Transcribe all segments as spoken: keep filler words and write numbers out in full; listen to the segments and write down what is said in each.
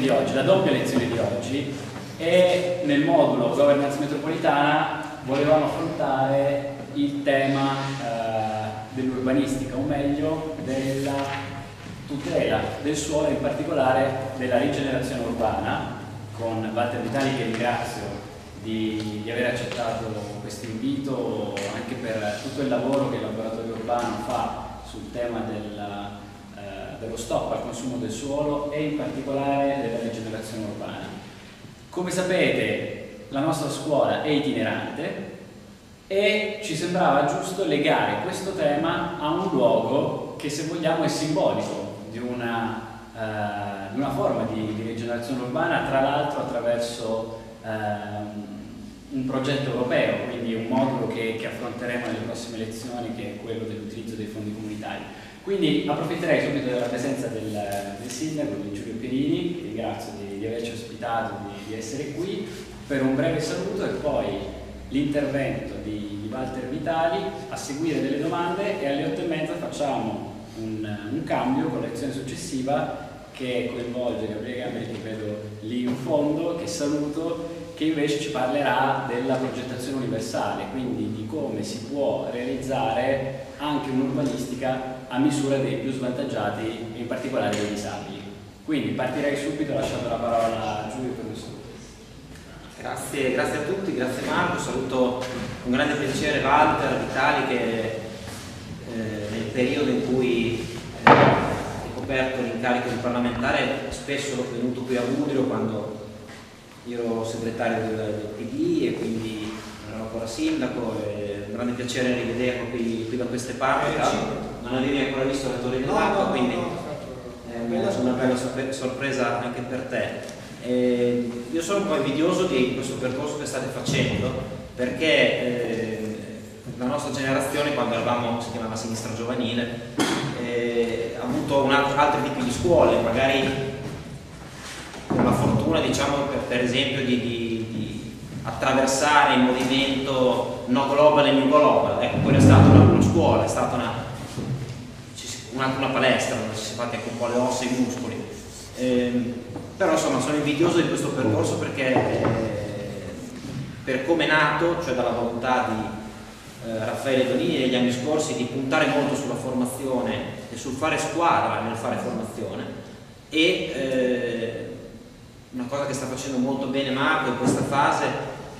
di oggi, la doppia lezione di oggi, e nel modulo governance metropolitana volevamo affrontare il tema eh, dell'urbanistica, o meglio della tutela del suolo, in particolare della rigenerazione urbana, con Walter Vitali, che ringrazio di, di aver accettato questo invito, anche per tutto il lavoro che il Laboratorio Urbano fa sul tema della, eh, dello stop al consumo del suolo e in particolare della rigenerazione urbana. Come sapete, la nostra scuola è itinerante e ci sembrava giusto legare questo tema a un luogo che, se vogliamo, è simbolico di una, eh, una forma di, di rigenerazione urbana, tra l'altro attraverso eh, un progetto europeo, quindi un modulo che, che affronteremo nelle prossime lezioni, che è quello dell'utilizzo dei fondi comunitari. Quindi approfitterei subito della presenza del, del sindaco, di Giulio Pierini, che ringrazio di, di averci ospitato, di, di essere qui, per un breve saluto e poi l'intervento di, di Walter Vitali, a seguire delle domande, e alle otto e mezza facciamo Un, un cambio con l'azione successiva che coinvolge Gabriele Gambelli, che vedo lì in fondo, che saluto, che invece ci parlerà della progettazione universale, quindi di come si può realizzare anche un'urbanistica a misura dei più svantaggiati, in particolare dei disabili. Quindi partirei subito lasciando la parola a Giulio per un saluto. Grazie, grazie a tutti, grazie Marco, saluto con grande piacere Walter Vitali, che nel periodo in cui eh, ho coperto l'incarico di parlamentare, spesso è venuto qui a Budrio quando io ero segretario del, del P D e quindi non ero ancora sindaco. È un grande piacere rivederlo qui, qui da queste parti. Non avevi ancora visto la Torre dell'Acqua, quindi è una bella sorpresa anche per te. E io sono un po' invidioso di questo percorso che state facendo, perché eh, la nostra generazione, quando eravamo, si chiamava sinistra giovanile, eh, ha avuto un altro, altri tipi di scuole, magari con la fortuna, diciamo, per, per esempio di, di, di attraversare il movimento no global e new global. Ecco, quella è stata una, una scuola, è stata una, una, una palestra dove si sono fatti anche un po' le ossa e i muscoli. Eh, però insomma sono invidioso di questo percorso, perché eh, per come è nato, cioè dalla volontà di Raffaele Donini negli anni scorsi di puntare molto sulla formazione e sul fare squadra nel fare formazione, e eh, una cosa che sta facendo molto bene Marco in questa fase,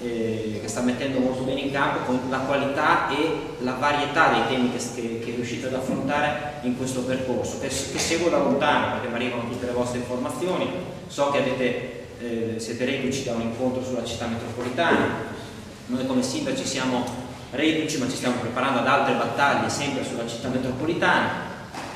eh, che sta mettendo molto bene in campo, con la qualità e la varietà dei temi che, che, che riuscite ad affrontare in questo percorso, che, che seguo da lontano perché mi arrivano tutte le vostre informazioni. So che avete, eh, siete reduci da un incontro sulla città metropolitana. Noi come sindaci siamo reduci, ma ci stiamo preparando ad altre battaglie sempre sulla città metropolitana,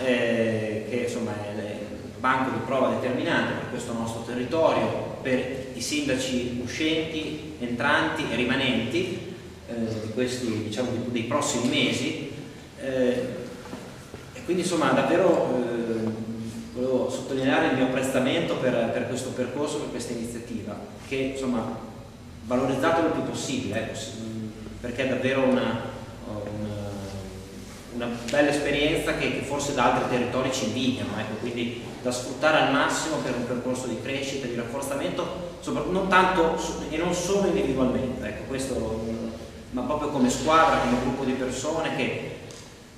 eh, che insomma è il banco di prova determinante per questo nostro territorio, per i sindaci uscenti, entranti e rimanenti eh, di questi, diciamo, dei prossimi mesi. Eh, e quindi insomma davvero eh, volevo sottolineare il mio apprezzamento per, per questo percorso, per questa iniziativa, che insomma valorizzatelo il più possibile, eh, perché è davvero una, una, una bella esperienza che, che forse da altri territori ci invidiano, ecco, quindi da sfruttare al massimo per un percorso di crescita, di rafforzamento, non tanto e non solo individualmente, ecco, questo, ma proprio come squadra, come gruppo di persone che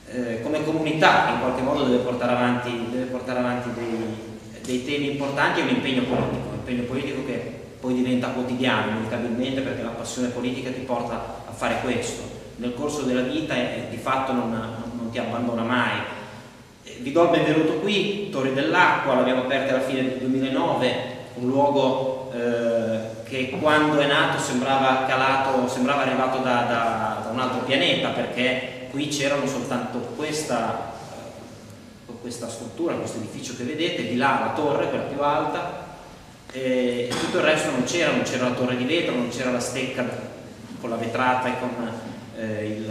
eh, come comunità in qualche modo deve portare avanti, deve portare avanti dei, dei temi importanti e un impegno politico, un impegno politico che poi diventa quotidiano inevitabilmente, perché la passione politica ti porta a fare questo nel corso della vita e di fatto non, non ti abbandona mai. Vi do il benvenuto qui, Torre dell'Acqua, l'abbiamo aperta alla fine del duemilanove, un luogo eh, che quando è nato sembrava calato, sembrava arrivato da, da, da un altro pianeta, perché qui c'erano soltanto questa, questa struttura, questo edificio che vedete, di là la torre, quella più alta, e tutto il resto non c'era, non c'era la torre di vetro, non c'era la stecca con la vetrata e con eh,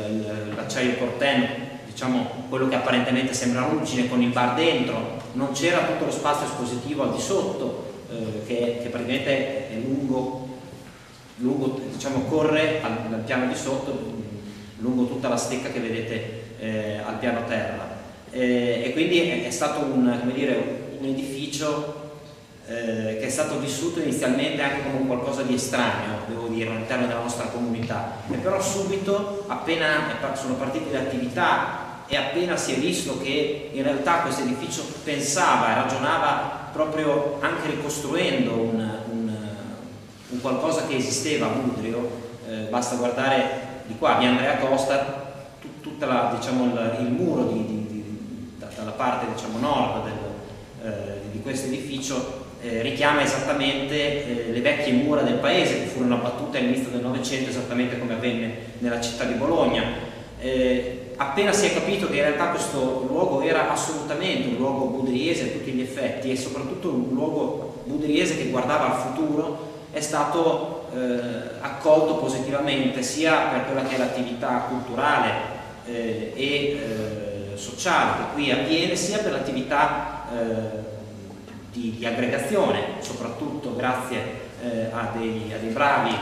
l'acciaio cortenno, diciamo quello che apparentemente sembra ruggine, con il bar dentro, non c'era tutto lo spazio espositivo al di sotto, eh, che, che praticamente è lungo, lungo, diciamo corre al, al piano di sotto, lungo tutta la stecca che vedete eh, al piano terra. Eh, e quindi è, è stato un, come dire, un edificio Eh, che perché è stato vissuto inizialmente anche come qualcosa di estraneo, devo dire, all'interno della nostra comunità, e però subito, appena sono partite le attività e appena si è visto che in realtà questo edificio pensava e ragionava proprio anche ricostruendo un, un, un qualcosa che esisteva a Budrio, eh, basta guardare di qua, di Andrea Costa, tut, tutta la, diciamo, il, il muro di, di, di, dalla parte, diciamo, nord del, eh, di questo edificio eh, richiama esattamente eh, le vecchie mura del paese che furono abbattute all'inizio del Novecento, esattamente come avvenne nella città di Bologna. Eh, Appena si è capito che in realtà questo luogo era assolutamente un luogo budriese a tutti gli effetti e soprattutto un luogo budriese che guardava al futuro, è stato eh, accolto positivamente sia per quella che è l'attività culturale eh, e eh, sociale che qui avviene, sia per l'attività eh, di, di aggregazione, soprattutto grazie eh, a, dei, a dei bravi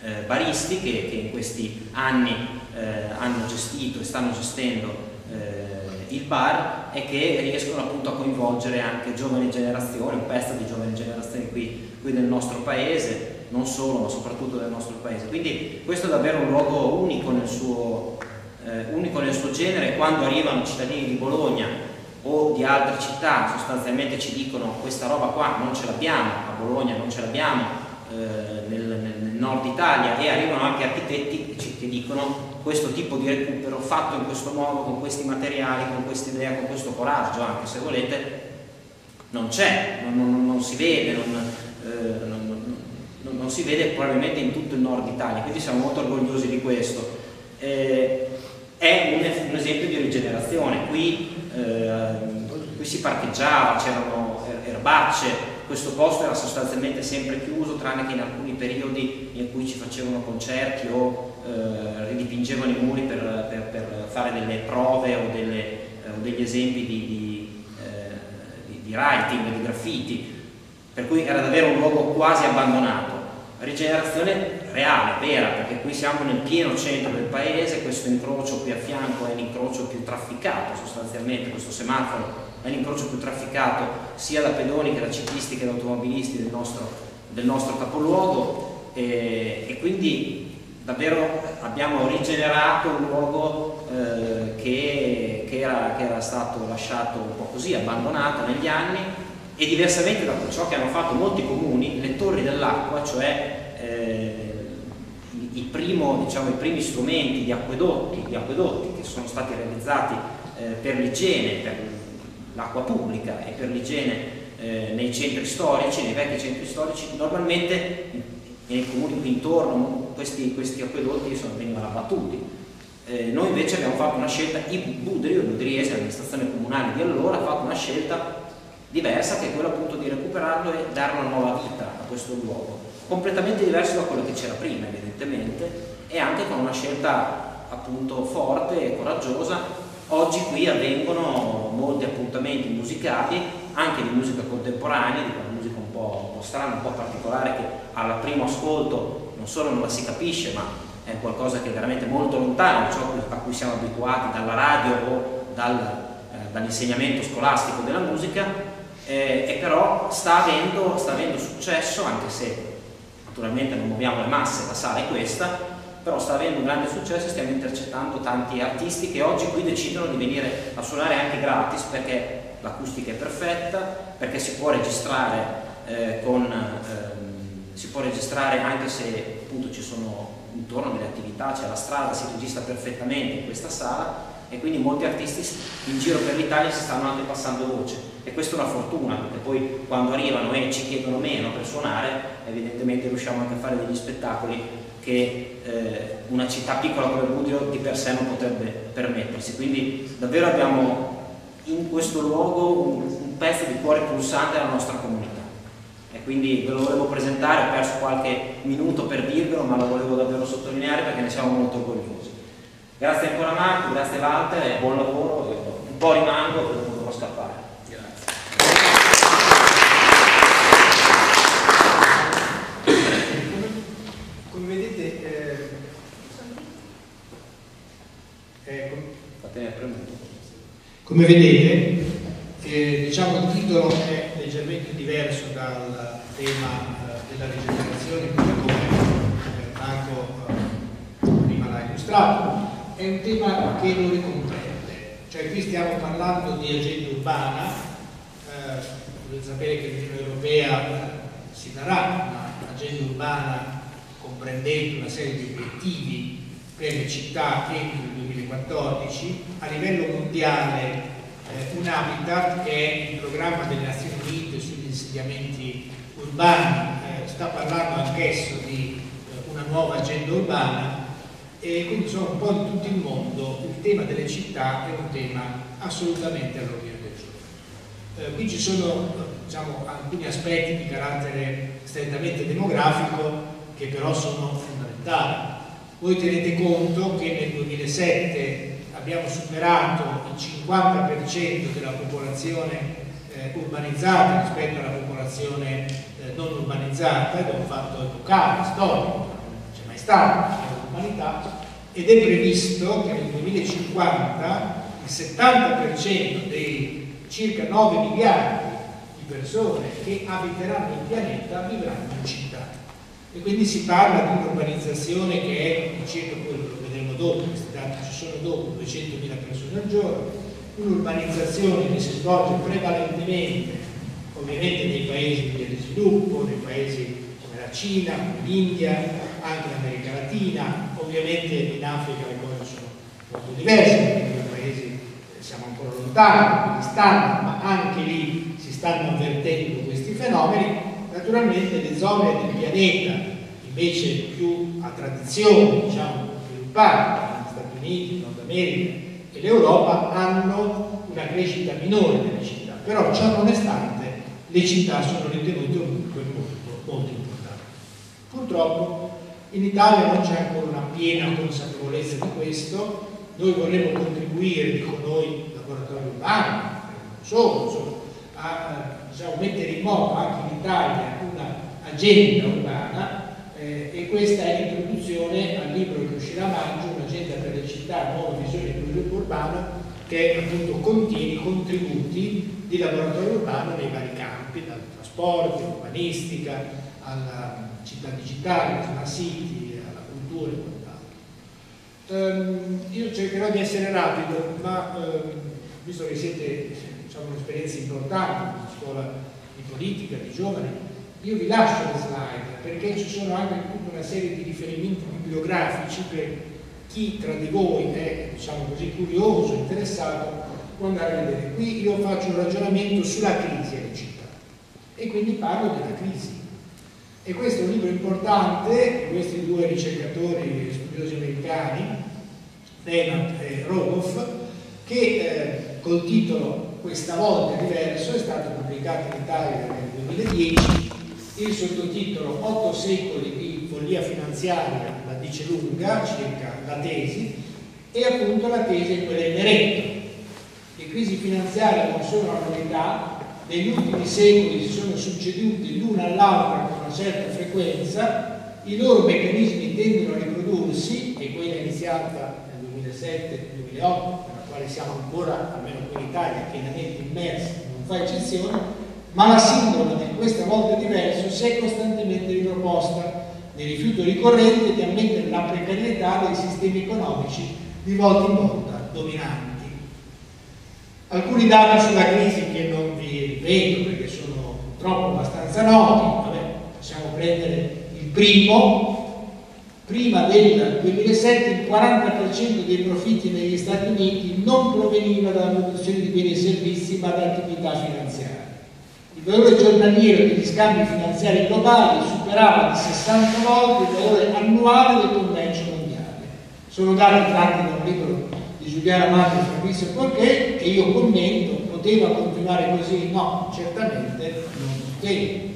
eh, baristi che, che in questi anni Eh, hanno gestito e stanno gestendo eh, il bar e che riescono appunto a coinvolgere anche giovani generazioni, un pezzo di giovani generazioni qui, qui del nostro paese, non solo ma soprattutto del nostro paese. Quindi questo è davvero un luogo unico nel suo, eh, unico nel suo genere. Quando arrivano cittadini di Bologna o di altre città sostanzialmente ci dicono questa roba qua non ce l'abbiamo, a Bologna non ce l'abbiamo, eh, nel, nel nord Italia, e arrivano anche architetti che dicono questo tipo di recupero fatto in questo modo, con questi materiali, con questa idea, con questo coraggio anche se volete, non c'è, non, non, non si vede, non, eh, non, non, non si vede probabilmente in tutto il nord Italia, quindi siamo molto orgogliosi di questo. Eh, è un, un esempio di rigenerazione, qui, eh, qui si parcheggiava, c'erano erbacce, questo posto era sostanzialmente sempre chiuso tranne che in alcuni periodi in cui ci facevano concerti o eh, ridipingevano i muri per, per, per fare delle prove o, delle, eh, o degli esempi di, di, eh, di, di writing, di graffiti, per cui era davvero un luogo quasi abbandonato. Rigenerazione reale, vera, perché qui siamo nel pieno centro del paese, questo incrocio qui a fianco è l'incrocio più trafficato sostanzialmente, questo semaforo è l'incrocio più trafficato sia da pedoni che da ciclisti che da automobilisti del nostro, del nostro capoluogo, e, e quindi davvero abbiamo rigenerato un luogo eh, che, che, era, che era stato lasciato un po' così, abbandonato negli anni, e diversamente da ciò che hanno fatto molti comuni, le torri dell'acqua, cioè eh, il primo, diciamo, i primi strumenti di acquedotti, di acquedotti che sono stati realizzati eh, per l'igiene, per l'acqua pubblica e per l'igiene eh, nei centri storici, nei vecchi centri storici, normalmente nei comuni qui intorno questi, questi acquedotti sono, venivano abbattuti. Eh, noi invece abbiamo fatto una scelta, il Budrio, il budriese, l'amministrazione comunale di allora, ha fatto una scelta diversa che è quella appunto di recuperarlo e dare una nuova vita a questo luogo, completamente diverso da quello che c'era prima evidentemente, e anche con una scelta appunto forte e coraggiosa. Oggi qui avvengono molti appuntamenti musicali, anche di musica contemporanea, di quella musica un po', un po' strana, un po' particolare, che al primo ascolto non solo non la si capisce, ma è qualcosa che è veramente molto lontano da ciò a cui siamo abituati dalla radio o dal, eh, dall'insegnamento scolastico della musica, eh, e però sta avendo, sta avendo successo, anche se naturalmente non muoviamo le masse, la sala è questa, però sta avendo un grande successo. Stiamo intercettando tanti artisti che oggi qui decidono di venire a suonare anche gratis, perché l'acustica è perfetta, perché si può registrare eh, con, ehm, si può registrare anche se appunto ci sono intorno delle attività, c'è la strada, si registra perfettamente in questa sala, e quindi molti artisti in giro per l'Italia si stanno anche passando voce, e questa è una fortuna, perché poi quando arrivano e ci chiedono meno per suonare, evidentemente riusciamo anche a fare degli spettacoli che eh, una città piccola come Budrio di per sé non potrebbe permettersi. Quindi davvero abbiamo in questo luogo un, un pezzo di cuore pulsante della nostra comunità, e quindi ve lo volevo presentare, ho perso qualche minuto per dirvelo, ma lo volevo davvero sottolineare perché ne siamo molto orgogliosi. Grazie ancora Marco, grazie Walter, e buon lavoro. Un po' rimango perché dovrò scappare. Come vedete, eh, diciamo, il titolo è leggermente diverso dal tema della rigenerazione, come Marco prima l'ha illustrato, è un tema che lo ricomprende, cioè qui stiamo parlando di agenda urbana. Eh, dovete sapere che l'Unione Europea si darà un'agenda urbana comprendendo una serie di obiettivi per le città entro il duemilaquattordici, a livello mondiale. Eh, un habitat che è il programma delle Nazioni Unite sugli insediamenti urbani, eh, sta parlando anch'esso di eh, una nuova agenda urbana, e quindi sono un po' di tutto il mondo. Il tema delle città è un tema assolutamente all'ordine del giorno. Eh, qui ci sono diciamo, alcuni aspetti di carattere strettamente demografico che però sono fondamentali. Voi tenete conto che nel duemilasette abbiamo superato il cinquanta per cento della popolazione eh, urbanizzata rispetto alla popolazione eh, non urbanizzata, ed è un fatto epocale, storico, non c'è mai stata l'urbanità, ed è previsto che nel duemilacinquanta il settanta per cento dei circa nove miliardi di persone che abiteranno il pianeta vivranno in città. E quindi si parla di un'urbanizzazione che è circa, poi lo vedremo dopo, questi dati ci sono dopo, duecentomila persone al giorno, un'urbanizzazione che si svolge prevalentemente ovviamente nei paesi di sviluppo, nei paesi come la Cina, come l'India, anche l'America Latina. Ovviamente in Africa le cose sono molto diverse, perché nei paesi siamo ancora lontani, distanti, ma anche lì si stanno avvertendo questi fenomeni. Naturalmente le zone del pianeta invece più a tradizione, diciamo, sviluppate, gli Stati Uniti, Nord America e l'Europa, hanno una crescita minore delle città, però ciò nonostante le città sono ritenute comunque molto, molto importanti. Purtroppo in Italia non c'è ancora una piena consapevolezza di questo. Noi vorremmo contribuire, dico noi, laboratorio urbano, non solo, non solo a Cioè, mettere in moto anche in Italia un'agenda urbana, eh, e questa è l'introduzione al libro che uscirà a maggio, Un'agenda per le città, nuova visione di sviluppo urbano, che appunto contiene i contributi di laboratorio urbano nei vari campi, dal trasporto, urbanistica, alla città digitale, alla smart city, alla cultura e quant'altro. Um, io cercherò di essere rapido, ma um, visto che siete diciamo un'esperienza importante di scuola di politica, di giovani, io vi lascio le slide perché ci sono anche tutta una serie di riferimenti bibliografici per chi tra di voi è diciamo così curioso, interessato, può andare a vedere. Qui io faccio un ragionamento sulla crisi delle città e quindi parlo della crisi, e questo è un libro importante. Questi due ricercatori studiosi americani, Lehman e Rodolf, che eh, col titolo "Questa volta è diverso" è stato pubblicato in Italia nel duemiladieci, il sottotitolo "Otto secoli di follia finanziaria" la dice lunga circa la tesi, e appunto la tesi è quella inerente. Le crisi finanziarie non sono una novità, negli ultimi secoli si sono succedute l'una all'altra con una certa frequenza, i loro meccanismi tendono a riprodursi, e quella iniziata nel duemilasette duemilaotto, siamo ancora, almeno qui in Italia, pienamente immersi, non fa eccezione, ma la sindrome di "questa volta è diverso" si è costantemente riproposta nel rifiuto ricorrente di ammettere la precarietà dei sistemi economici di volta in volta dominanti. Alcuni dati sulla crisi che non vi ripeto perché sono purtroppo abbastanza noti. Vabbè, possiamo prendere il primo. Prima del duemilasette il quaranta per cento dei profitti negli Stati Uniti non proveniva dalla produzione di beni e servizi ma da attività finanziarie. Il valore giornaliero degli scambi finanziari globali superava di sessanta volte il valore annuale del commercio mondiale. Sono dati tratti da un libro di Giuliano Amato e Fabrizio Porchè, che io commento. Poteva continuare così? No, certamente non poteva.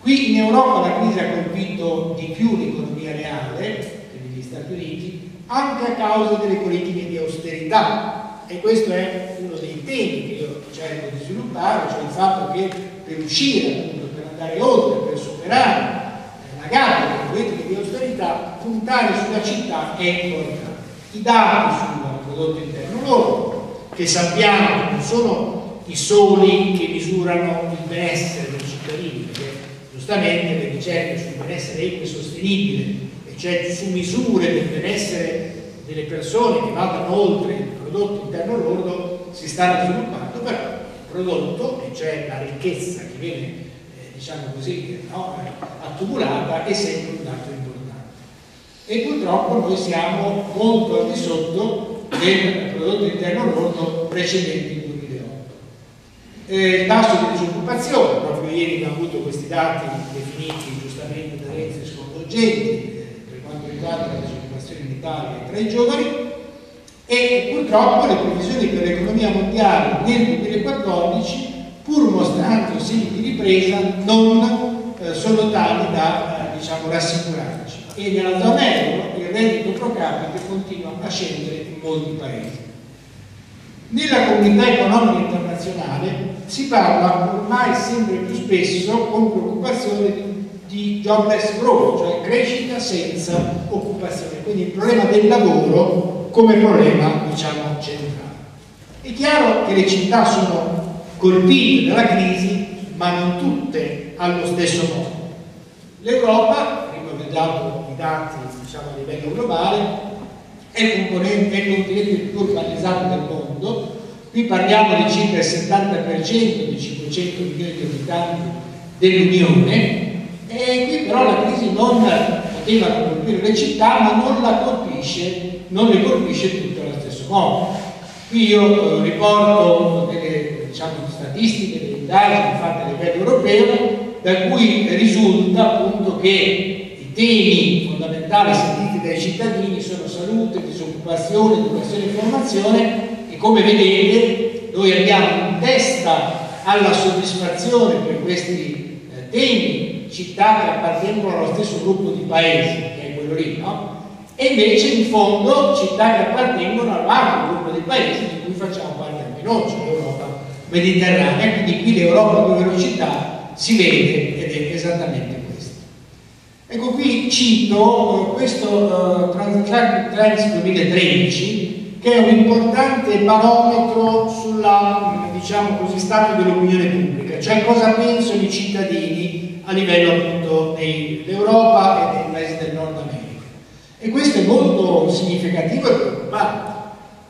Qui in Europa la crisi ha colpito di più l'economia reale che negli Stati Uniti, anche a causa delle politiche di austerità, e questo è uno dei temi che io cerco di sviluppare, cioè il fatto che per uscire, appunto, per andare oltre, per superare la gara delle politiche di austerità, puntare sulla città è importante. I dati sul prodotto interno lordo, che sappiamo non sono i soli che misurano il benessere dei cittadini, giustamente le ricerche sul benessere equo e sostenibile, e cioè su misure del benessere delle persone che vadano oltre il prodotto interno lordo, si stanno sviluppando, però il prodotto, e cioè la ricchezza che viene eh, diciamo così, no, accumulata, è sempre un dato importante. E purtroppo noi siamo molto al di sotto del prodotto interno lordo precedente il duemilaotto. Eh, il tasso di disoccupazione, proprio ieri abbiamo avuto questi dati definiti giustamente da Renzi sconvolgenti eh, per quanto riguarda la disoccupazione in Italia tra i giovani, e purtroppo le previsioni per l'economia mondiale nel duemilaquattordici, pur mostrando segni di ripresa, non eh, sono tali da eh, diciamo, rassicurarci. E nella zona euro il reddito pro capite continua a scendere in molti paesi. Nella comunità economica internazionale si parla ormai sempre più spesso con preoccupazione di, di jobless growth, cioè crescita senza occupazione, quindi il problema del lavoro come problema diciamo centrale. È chiaro che le città sono colpite dalla crisi, ma non tutte allo stesso modo. L'Europa, dato i dati diciamo, a livello globale, è il componente continente più urbanizzato del mondo. Qui parliamo di circa il settanta per cento dei cinquecento milioni di abitanti dell'Unione, e qui però la crisi non poteva colpire le città, ma non la colpisce, non le colpisce tutto allo stesso modo. Qui io riporto delle diciamo, statistiche, delle indagini fatte a livello europeo, da cui risulta appunto che temi fondamentali sentiti dai cittadini sono salute, disoccupazione, educazione e formazione, e come vedete noi abbiamo in testa alla soddisfazione per questi eh, temi città che appartengono allo stesso gruppo di paesi, che è quello lì, no? E invece in fondo città che appartengono all'altro gruppo di paesi di cui facciamo parte anche noi, cioè l'Europa mediterranea, quindi qui l'Europa due velocità si vede ed è esattamente. Ecco, qui cito questo uh, Transact Trends duemilatredici, che è un importante barometro sulla, diciamo così, stato dell'opinione pubblica, cioè cosa pensano i cittadini a livello appunto dell'Europa e dei paesi del Nord America. E questo è molto significativo e preoccupante,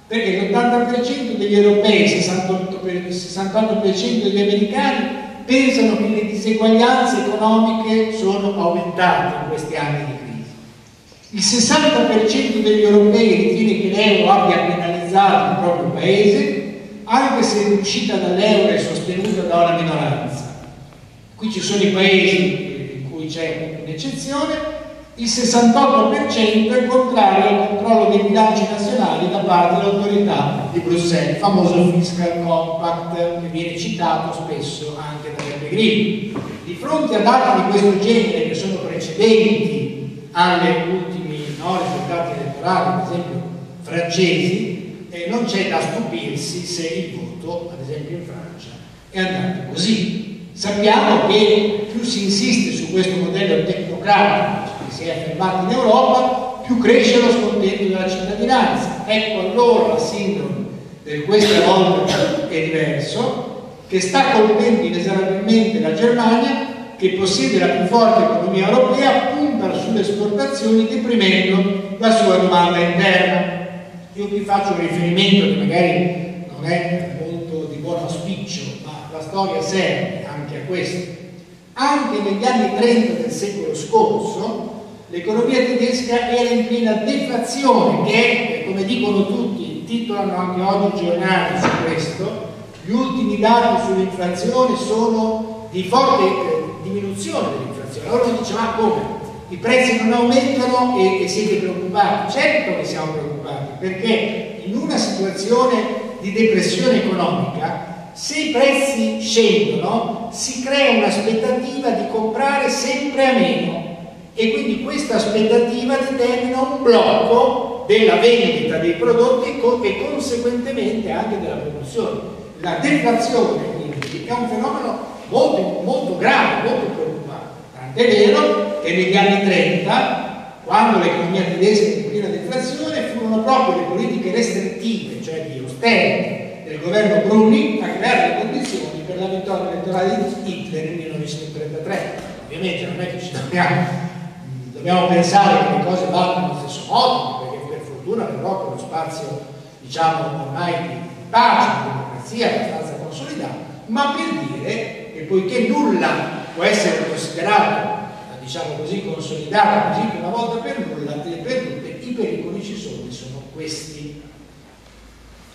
perché l'ottanta per cento degli europei, il sessantotto per cento degli americani pensano che le diseguaglianze economiche sono aumentate in questi anni di crisi. Il sessanta per cento degli europei ritiene che l'euro abbia penalizzato il proprio paese, anche se l'uscita dall'euro è sostenuta da una minoranza. Qui ci sono i paesi in cui c'è un'eccezione. Il sessantotto per cento è contrario al controllo dei bilanci nazionali da parte dell'autorità di Bruxelles, il famoso fiscal compact che viene citato spesso anche da Pellegrini. Di fronte a dati di questo genere, che sono precedenti alle ultime no, risultati elettorali, ad esempio francesi, eh, non c'è da stupirsi se il voto, ad esempio in Francia, è andato così. Sappiamo che più si insiste su questo modello tecnocratico che si è affermato in Europa, più cresce lo scontento della cittadinanza. Ecco allora la sindrome del questa volta è diverso, che sta colpendo inesorabilmente la Germania, che possiede la più forte economia europea, punta sulle esportazioni deprimendo la sua domanda interna. Io vi faccio un riferimento che magari non è molto di buon auspicio, ma la storia serve anche a questo. Anche negli anni trenta del secolo scorso l'economia tedesca era in piena deflazione, che, come dicono tutti, titolano anche oggi i giornali su questo. Gli ultimi dati sull'inflazione sono di forte eh, diminuzione dell'inflazione. Allora uno dice, ma come? I prezzi non aumentano e, e siete preoccupati? Certo che siamo preoccupati, perché in una situazione di depressione economica, se i prezzi scendono, si crea un'aspettativa di comprare sempre a meno, e quindi questa aspettativa determina un blocco della vendita dei prodotti e conseguentemente anche della produzione. La deflazione quindi è un fenomeno molto, molto grave, molto preoccupante. Tant'è vero che negli anni trenta, quando l'economia tedesca era in piena deflazione, furono proprio le politiche restrittive, cioè di austerity, del governo Bruni a creare le condizioni per la vittoria elettorale di Hitler nel millenovecentotrentatré. Ovviamente non è che ci dobbiamo, dobbiamo pensare che le cose vadano allo stesso modo, perché per fortuna l'Europa è uno spazio, diciamo, ormai di pace, di democrazia abbastanza consolidata, ma per dire che poiché nulla può essere considerato, diciamo così, consolidato, così una volta per nulla, per tutte, i pericoli ci sono e sono questi.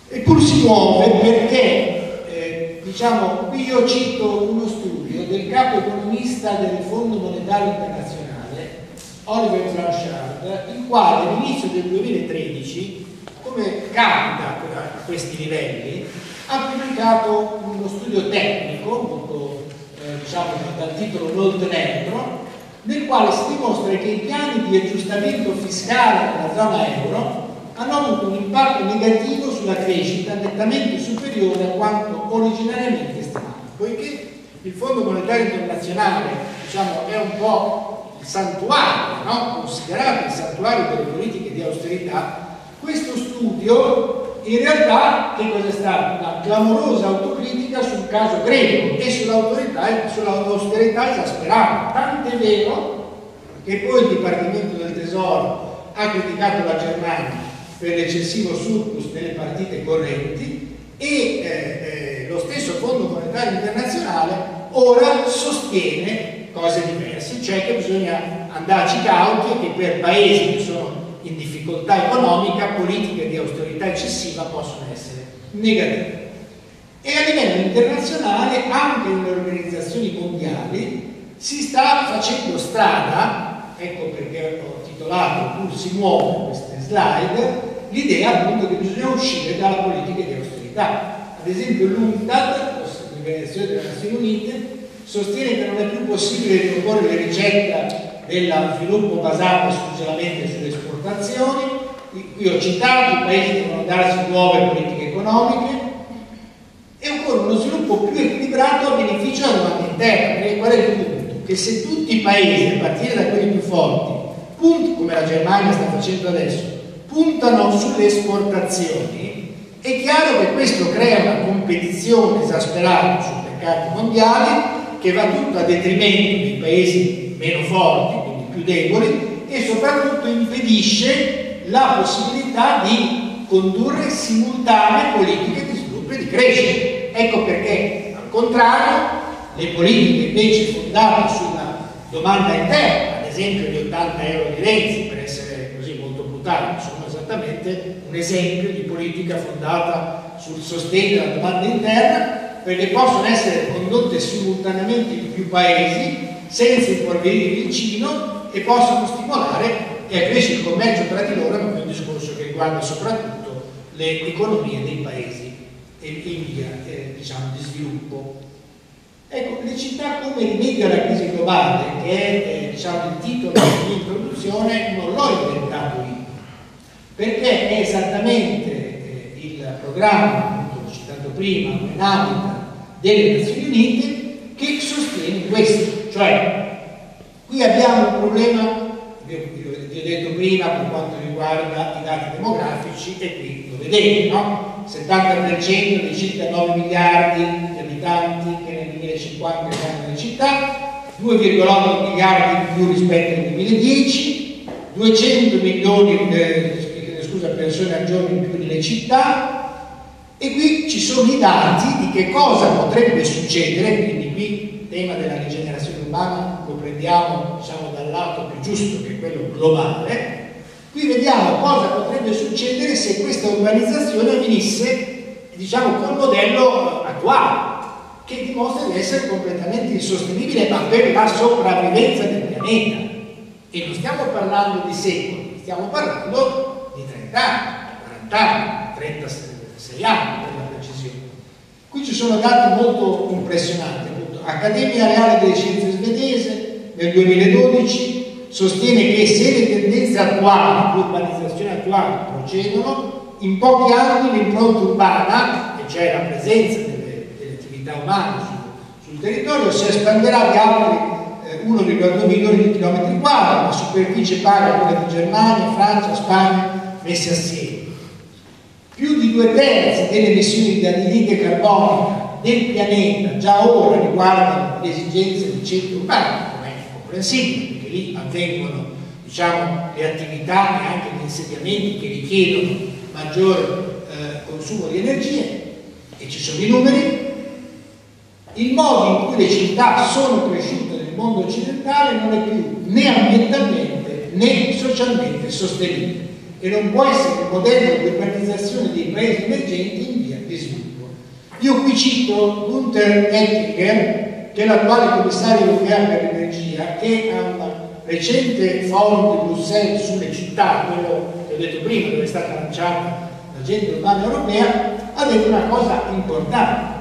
Eppur si muove perché, eh, diciamo, qui io cito uno studio del capo economista del Fondo Monetario Internazionale, Olivier Blanchard, il quale all'inizio del duemilatredici, come capita a questi livelli, ha pubblicato uno studio tecnico, molto, eh, diciamo, dal titolo molto neutro, nel quale si dimostra che i piani di aggiustamento fiscale della zona euro hanno avuto un impatto negativo sulla crescita nettamente superiore a quanto originariamente stimato, poiché il Fondo Monetario Internazionale, diciamo, è un po' il santuario, no? Considerato il santuario delle politiche di austerità, questo studio in realtà che cosa è stata? Una clamorosa autocritica sul caso greco e sull'autorità, sull'austerità esasperata, tant'è vero che poi il Dipartimento del Tesoro ha criticato la Germania per l'eccessivo surplus delle partite correnti e eh, eh, lo stesso Fondo Monetario Internazionale ora sostiene cose diverse, cioè che bisogna andarci cauti e che per paesi che sono in difficoltà economica, politiche di austerità eccessiva possono essere negative. E a livello internazionale, anche nelle organizzazioni mondiali, si sta facendo strada, ecco perché ho titolato, pur si muove queste slide, l'idea appunto che bisogna uscire dalla politica di austerità. Ad esempio l'UNCTAD, l'Organizzazione delle Nazioni Unite, sostiene che non è più possibile riproporre la ricetta dello sviluppo basato esclusivamente sulle esportazioni. Qui ho citato i paesi che devono darsi nuove politiche economiche e occorre uno sviluppo più equilibrato a beneficio della domanda interna, perché qual è il punto? Che se tutti i paesi, a partire da quelli più forti, punt- come la Germania sta facendo adesso, puntano sulle esportazioni, è chiaro che questo crea una competizione esasperata sui mercati mondiali che va tutto a detrimento dei paesi meno forti, quindi più deboli, e soprattutto impedisce la possibilità di condurre simultanee politiche di sviluppo e di crescita. Ecco perché, al contrario, le politiche invece fondate sulla domanda interna, ad esempio gli ottanta euro di Renzi, per essere così molto brutale, sono esattamente un esempio di politica fondata sul sostegno della domanda interna, perché possono essere condotte simultaneamente in più paesi senza imporvenire vicino e possono stimolare e accrescere il commercio tra di loro, ma è un discorso che riguarda soprattutto le economie dei paesi in via eh, diciamo, di sviluppo. Ecco, le città come rimedio alla crisi globale, che è eh, diciamo, il titolo di introduzione, non l'ho inventato io, perché è esattamente eh, il programma, l'ho citato prima, l'Enabita delle Nazioni Unite, che sostiene questo, cioè qui abbiamo un problema, vi ho detto prima per quanto riguarda i dati demografici, e qui lo vedete, no? settanta per cento dei circa nove miliardi di abitanti che nel duemilacinquanta saranno nelle città, due virgola otto miliardi in più rispetto al duemiladieci, duecento milioni eh, scusa, persone al giorno in più nelle città. E qui ci sono i dati di che cosa potrebbe succedere, quindi qui il tema della rigenerazione urbana lo prendiamo, diciamo, dal lato più giusto, che è quello globale. Qui vediamo cosa potrebbe succedere se questa urbanizzazione venisse, diciamo, col modello attuale, che dimostra di essere completamente insostenibile ma per la sopravvivenza del pianeta. E non stiamo parlando di secoli, stiamo parlando di trenta anni, quaranta anni, trentasei anni. sei anni per la precisione. Qui ci sono dati molto impressionanti. Accademia Reale delle Scienze Svedese nel duemiladodici sostiene che se le tendenze attuali, l'urbanizzazione attuale, procedono, in pochi anni l'impronta urbana, e cioè la presenza delle, delle attività umane sul, sul territorio, si espanderà di altri eh, uno virgola due milioni di chilometri quadri, una superficie pari a quella di Germania, Francia, Spagna messe assieme. Più di due terzi delle emissioni di anidride carbonica del pianeta già ora riguardano le esigenze di centri urbani, come comprensibile, perché lì avvengono, diciamo, le attività e anche gli insediamenti che richiedono maggior eh, consumo di energia, e ci sono i numeri. Il modo in cui le città sono cresciute nel mondo occidentale non è più né ambientalmente né socialmente sostenibile e non può essere il modello di urbanizzazione dei paesi emergenti in via di sviluppo. Io qui cito Gunther Oettinger, che è l'attuale commissario europeo per l'energia, che a un recente forum di Bruxelles sulle città, quello che ho detto prima, dove è stata lanciata l'agenda urbana europea, ha detto una cosa importante.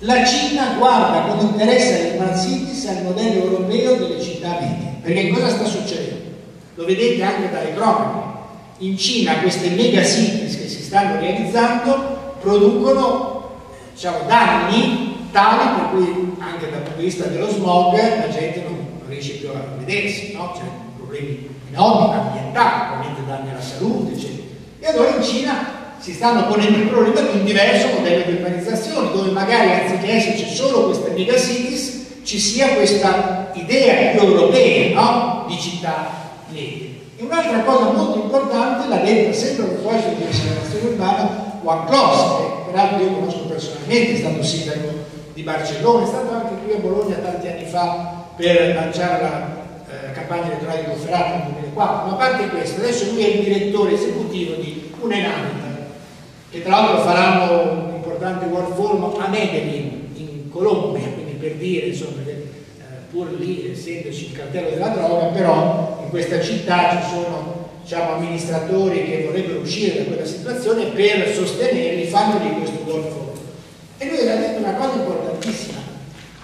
La Cina guarda con interesse all'Urban Cities, al modello europeo delle città medie, perché cosa sta succedendo? Lo vedete anche dalle cronache. In Cina queste mega cities che si stanno realizzando producono, diciamo, danni tali per cui anche dal punto di vista dello smog la gente non, non riesce più a vedersi, no? C'è problemi enormi ambientali, ovviamente danni alla salute, eccetera. E allora in Cina si stanno ponendo il problema di un diverso modello di urbanizzazione, dove magari anziché esserci solo queste mega cities ci sia questa idea più europea, no? Di città medie. E un'altra cosa molto importante l'ha detta sempre a proposito di rigenerazione urbana Juan Clos, che peraltro io conosco personalmente, è stato sindaco di Barcellona, è stato anche qui a Bologna tanti anni fa per lanciare la eh, campagna elettorale di Conferata nel duemilaquattro, ma a parte questo, adesso lui è il direttore esecutivo di Unenabit, che tra l'altro faranno un importante world forum a Medellin in Colombia, quindi per dire, insomma, che eh, pur lì essendoci il cartello della droga, però in questa città ci sono, diciamo, amministratori che vorrebbero uscire da quella situazione, per sostenerli fanno di questo world forum. E lui ha detto una cosa importantissima: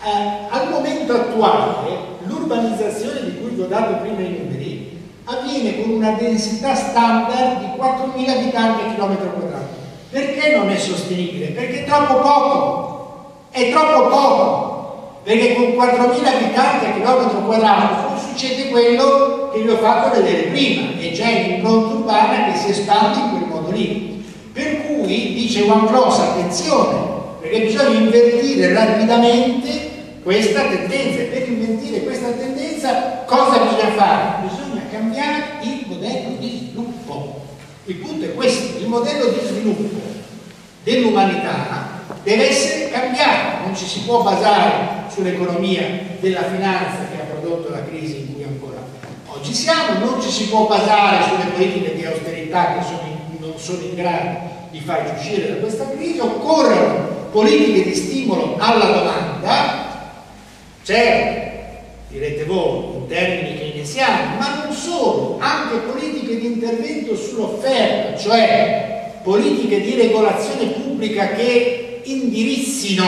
eh, al momento attuale l'urbanizzazione di cui vi ho dato prima i numeri avviene con una densità standard di quattromila abitanti al chilometro quadrato. Perché non è sostenibile? Perché è troppo poco, è troppo poco, perché con quattromila abitanti al chilometro quadrato succede quello che vi ho fatto vedere prima, e c'è l'impronta urbana che si espande in quel modo lì. Per cui, dice Juan Clos, attenzione, perché bisogna invertire rapidamente questa tendenza, e per invertire questa tendenza cosa bisogna fare? Bisogna cambiare il modello di sviluppo. Il punto è questo: il modello di sviluppo dell'umanità deve essere cambiato, non ci si può basare sull'economia della finanza che ha prodotto la crisi in cui ancora oggi siamo, non ci si può basare sulle politiche di austerità che sono in, non sono in grado di farci uscire da questa crisi. Occorrono politiche di stimolo alla domanda, certo, direte voi, in termini che iniziamo, ma non solo, anche politiche di intervento sull'offerta, cioè politiche di regolazione pubblica che indirizzino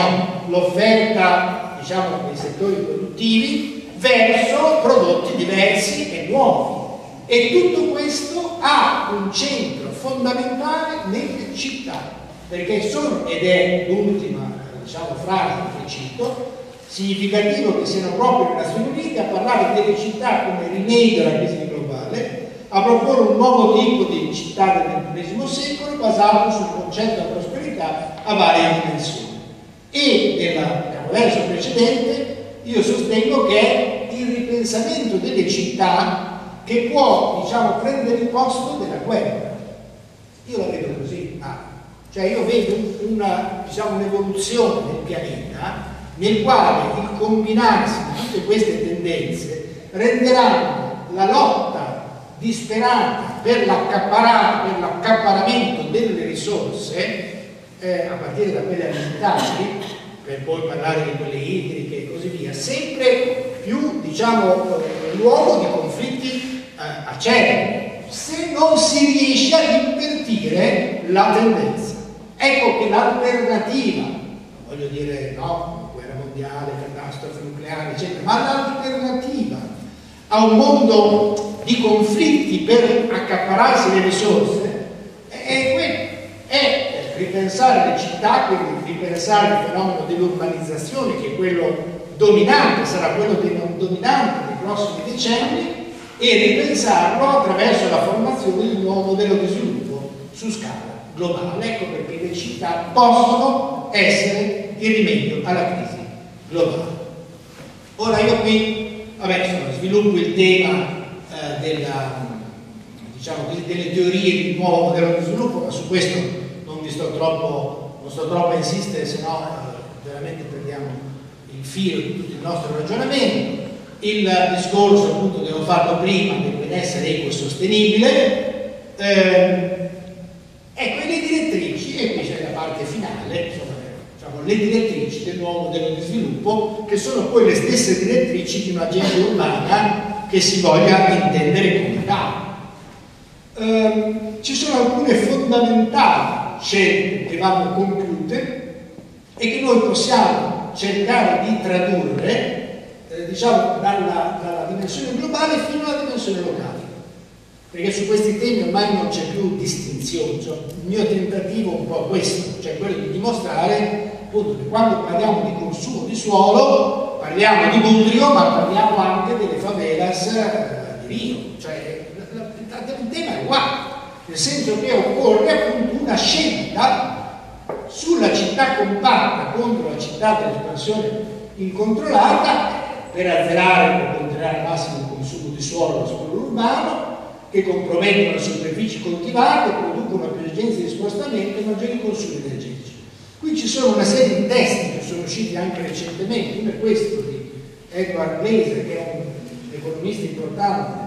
l'offerta, diciamo, dei settori produttivi verso prodotti diversi e nuovi. E tutto questo ha un centro fondamentale nelle città, perché sono, ed è l'ultima, diciamo, frase che cito, significativo che siano proprio le Nazioni Unite a parlare delle città come rimedio alla crisi globale, a proporre un nuovo tipo di città del ventunesimo secolo basato sul concetto di prosperità a varie dimensioni. E nella capoverso precedente io sostengo che è il ripensamento delle città che può, diciamo, prendere il posto della guerra. Io la vedo così, ah. cioè io vedo una, diciamo, un'evoluzione del pianeta nel quale il combinarsi di tutte queste tendenze renderanno la lotta disperata per l'accaparramento delle risorse, eh, a partire da quelle alimentari, per poi parlare di quelle idriche e così via, sempre più, diciamo, luogo di conflitti eh, acerbi, se non si riesce ad invertire la tendenza. Ecco che l'alternativa, voglio dire, no? catastrofe nucleare, eccetera, ma l'alternativa a un mondo di conflitti per accaparrarsi le risorse è quella, è ripensare le città, quindi ripensare il fenomeno dell'urbanizzazione, che è quello dominante, sarà quello dei non dominanti nei prossimi decenni, e ripensarlo attraverso la formazione di un nuovo modello di sviluppo su scala globale. Ecco perché le città possono essere il rimedio alla crisi globale. Ora io qui eh, Vabbè, insomma, sviluppo il tema eh, della, diciamo, delle teorie di nuovo modello di sviluppo, ma su questo non vi sto troppo, non sto troppo a insistere, se no eh, veramente perdiamo il filo di tutto il nostro ragionamento. Il discorso appunto che ho fatto prima del benessere equo e sostenibile eh, ecco, e le direttrici, e qui c'è la parte finale, insomma, diciamo, le direttrici del nuovo modello di sviluppo, che sono poi le stesse direttrici di un'agenda urbana che si voglia intendere come tale. Eh, ci sono alcune fondamentali scelte che vanno compiute e che noi possiamo cercare di tradurre diciamo dalla, dalla dimensione globale fino alla dimensione locale, perché su questi temi ormai non c'è più distinzione. Cioè, il mio tentativo è un po' questo, cioè quello di dimostrare appunto che quando parliamo di consumo di suolo parliamo di Budrio, ma parliamo anche delle favelas eh, di Rio, cioè il tema è uguale, nel senso che occorre appunto una scelta sulla città compatta contro la città dell'espansione incontrollata, per azzerare, per contenere al massimo il consumo di suolo e suolo urbano, che compromettono le superfici coltivate, producono più esigenze di spostamento e maggiori consumi energetici. Qui ci sono una serie di testi che sono usciti anche recentemente, uno è questo di Edward Glaser, che è un economista importante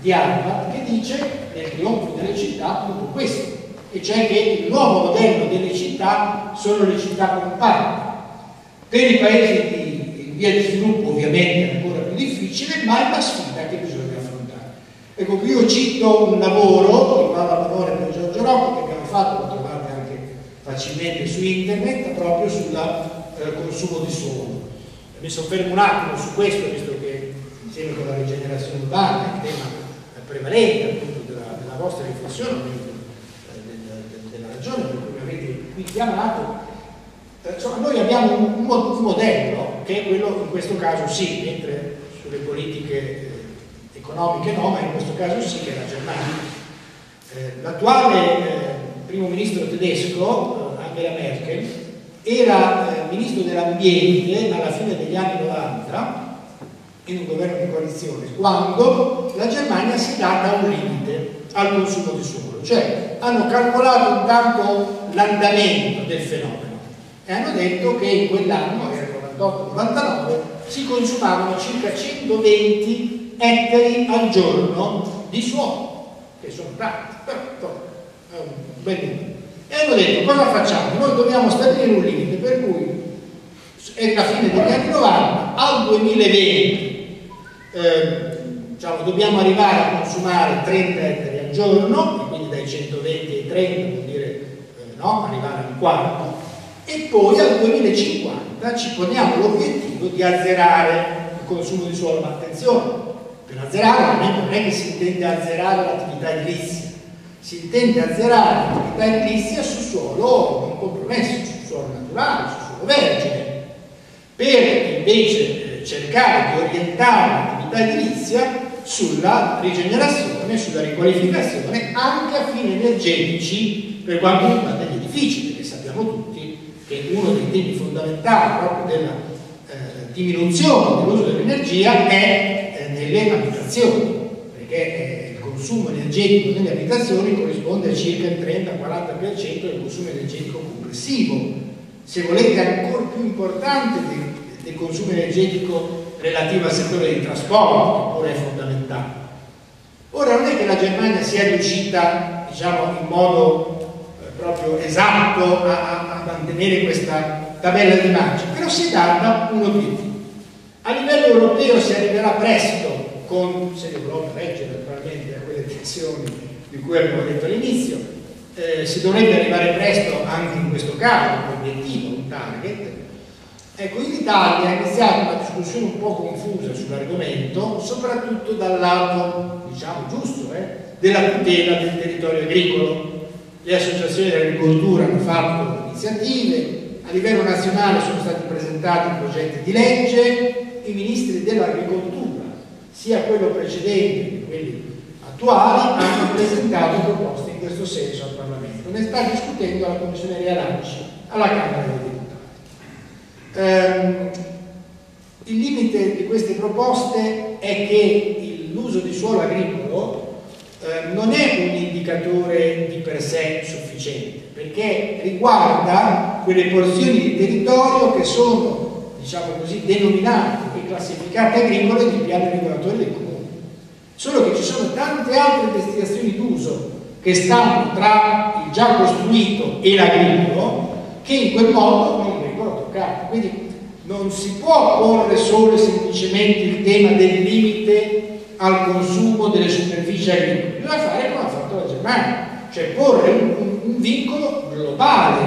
di Harvard, che dice nel trionfo delle città appunto questo, e cioè che il nuovo modello delle città sono le città compatte. Per i paesi di via di sviluppo ovviamente è ancora più difficile, ma è una sfida che bisogna affrontare. Ecco, qui io cito un lavoro, un lavoro per Giorgio Rocco, che abbiamo fatto, lo trovate anche facilmente su internet, proprio sul eh, consumo di suolo. Mi soffermo un attimo su questo, visto che insieme con la rigenerazione urbana è il tema prevalente appunto della, della vostra riflessione, quindi, eh, della, della ragione per cui avete qui chiamato. Insomma, noi abbiamo un, un modello che è quello, in questo caso sì, mentre sulle politiche eh, economiche no, ma in questo caso sì, che è la Germania. Eh, l'attuale eh, primo ministro tedesco, Angela Merkel, era eh, ministro dell'ambiente alla fine degli anni novanta, in un governo di coalizione, quando la Germania si è data un limite al consumo di suolo, cioè hanno calcolato intanto l'andamento del fenomeno, e hanno detto che in quell'anno, che era novantotto novantanove, si consumavano circa centoventi ettari al giorno di suolo, che sono tanti, però è un bel numero. E hanno detto, cosa facciamo? Noi dobbiamo stabilire un limite, per cui è la fine degli anni novanta, al duemilaventi eh, diciamo, dobbiamo arrivare a consumare trenta ettari al giorno, quindi dai centoventi ai trenta vuol dire eh, no, arrivare al quaranta. E poi al duemilacinquanta ci poniamo l'obiettivo di azzerare il consumo di suolo, ma attenzione, per azzerare non è che si intende azzerare l'attività edilizia, si intende azzerare l'attività edilizia su suolo non compromesso, su suolo naturale, su suolo vergine, per invece cercare di orientare l'attività edilizia sulla rigenerazione, sulla riqualificazione, anche a fini energetici per quanto riguarda gli edifici, perché sappiamo tutti che uno dei temi fondamentali proprio della eh, diminuzione dell'uso dell'energia è eh, nelle abitazioni, perché eh, il consumo energetico nelle abitazioni corrisponde a circa il trenta quaranta per cento del consumo energetico complessivo. Se volete ancora più importante del, del consumo energetico relativo al settore dei trasporti, oppure è fondamentale. Ora non è che la Germania sia riuscita, diciamo, in modo eh, proprio esatto a, a mantenere questa tabella di marcia, però si è data un obiettivo. A livello europeo si arriverà presto, con, se l'Europa regge naturalmente a quelle tensioni di cui abbiamo detto all'inizio, eh, si dovrebbe arrivare presto anche in questo caso, un obiettivo, un target. Ecco, in Italia è iniziata una discussione un po' confusa sull'argomento, soprattutto dal lato, diciamo giusto, eh, della tutela del territorio agricolo. Le associazioni dell'agricoltura hanno fatto iniziative, a livello nazionale sono stati presentati progetti di legge, i ministri dell'agricoltura, sia quello precedente che quelli attuali, hanno presentato proposte in questo senso al Parlamento. Ne sta discutendo la Commissione Lanci alla Camera dei Deputati. Ehm, Il limite di queste proposte è che l'uso di suolo agricolo eh, non è un indicatore di per sé sufficiente, perché riguarda quelle porzioni di territorio che sono, diciamo così, denominate e classificate agricole di piano regolatore del comune. Solo che ci sono tante altre destinazioni d'uso che stanno tra il già costruito e l'agricolo che in quel modo non vengono toccate. Quindi non si può porre solo e semplicemente il tema del limite al consumo delle superfici agricole, bisogna fare come ha fatto la Germania, cioè porre un, un vincolo globale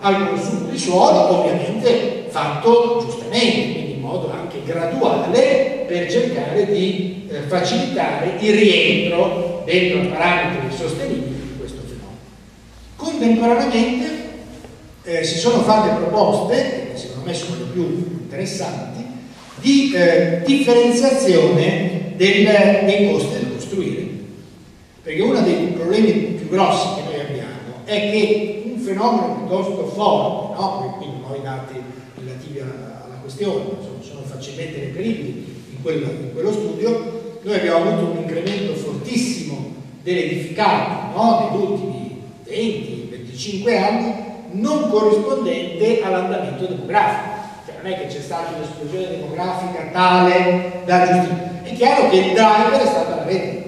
al consumo di suolo, ovviamente fatto giustamente, quindi in modo anche graduale, per cercare di eh, facilitare il rientro dentro parametri sostenibili di questo fenomeno. Contemporaneamente eh, si sono fatte proposte, che secondo me sono le più interessanti, di eh, differenziazione del, dei costi del costruire, perché uno dei problemi più grossi che noi abbiamo è che un fenomeno piuttosto forte, no? Quindi noi dati relativi alla, alla questione sono, sono facilmente reperibili. In quello studio noi abbiamo avuto un incremento fortissimo dell'edificato, no? Negli ultimi venti venticinque anni, non corrispondente all'andamento demografico, cioè non è che c'è stata un'esplosione demografica tale da giustificare. È chiaro che il driver è stata la rete,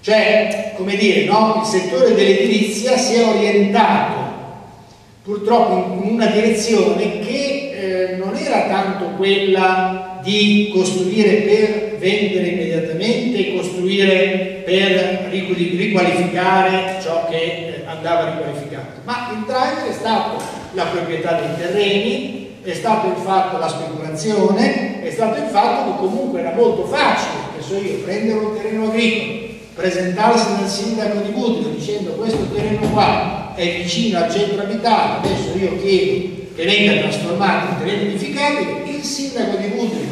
cioè, come dire, no? Il settore dell'edilizia si è orientato purtroppo in una direzione che eh, non era tanto quella di costruire per vendere immediatamente, costruire per riqualificare ciò che andava riqualificato, ma il driver è stato la proprietà dei terreni, è stato il fatto la speculazione, è stato il fatto che comunque era molto facile, che so io, prendere un terreno agricolo, presentarsi dal sindaco di Budrio dicendo questo terreno qua è vicino al centro abitato, adesso io chiedo che venga trasformato in terreno edificabile. Il sindaco di Budrio,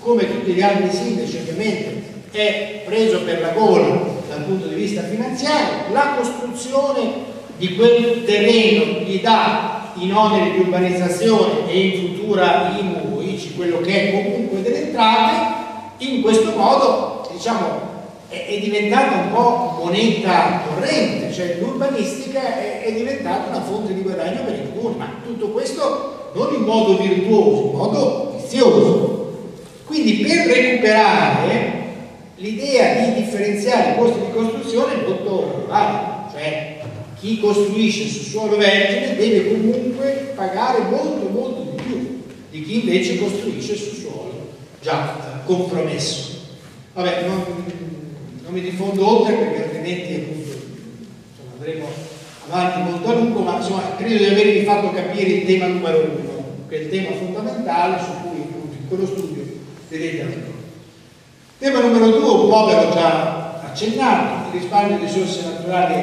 come tutti gli altri sindaci ovviamente, è preso per la gola dal punto di vista finanziario, la costruzione di quel terreno gli dà in oneri di urbanizzazione e in futura I M U, I C I, quello che è comunque delle entrate. In questo modo, diciamo, è, è diventata un po' moneta corrente, cioè l'urbanistica è, è diventata una fonte di guadagno per il comune, ma tutto questo non in modo virtuoso, in modo vizioso. Quindi per recuperare l'idea di differenziare i costi di costruzione è molto rara, cioè chi costruisce su suolo vergine deve comunque pagare molto molto di più di chi invece costruisce su suolo già compromesso. Vabbè, non, non mi diffondo oltre perché altrimenti appunto, insomma, andremo avanti molto a lungo, ma insomma credo di avervi fatto capire il tema numero uno, che è il tema fondamentale su cui appunto in quello studio vedete ancora. Tema numero due, un po' ve l'ho già accennato, il risparmio di risorse naturali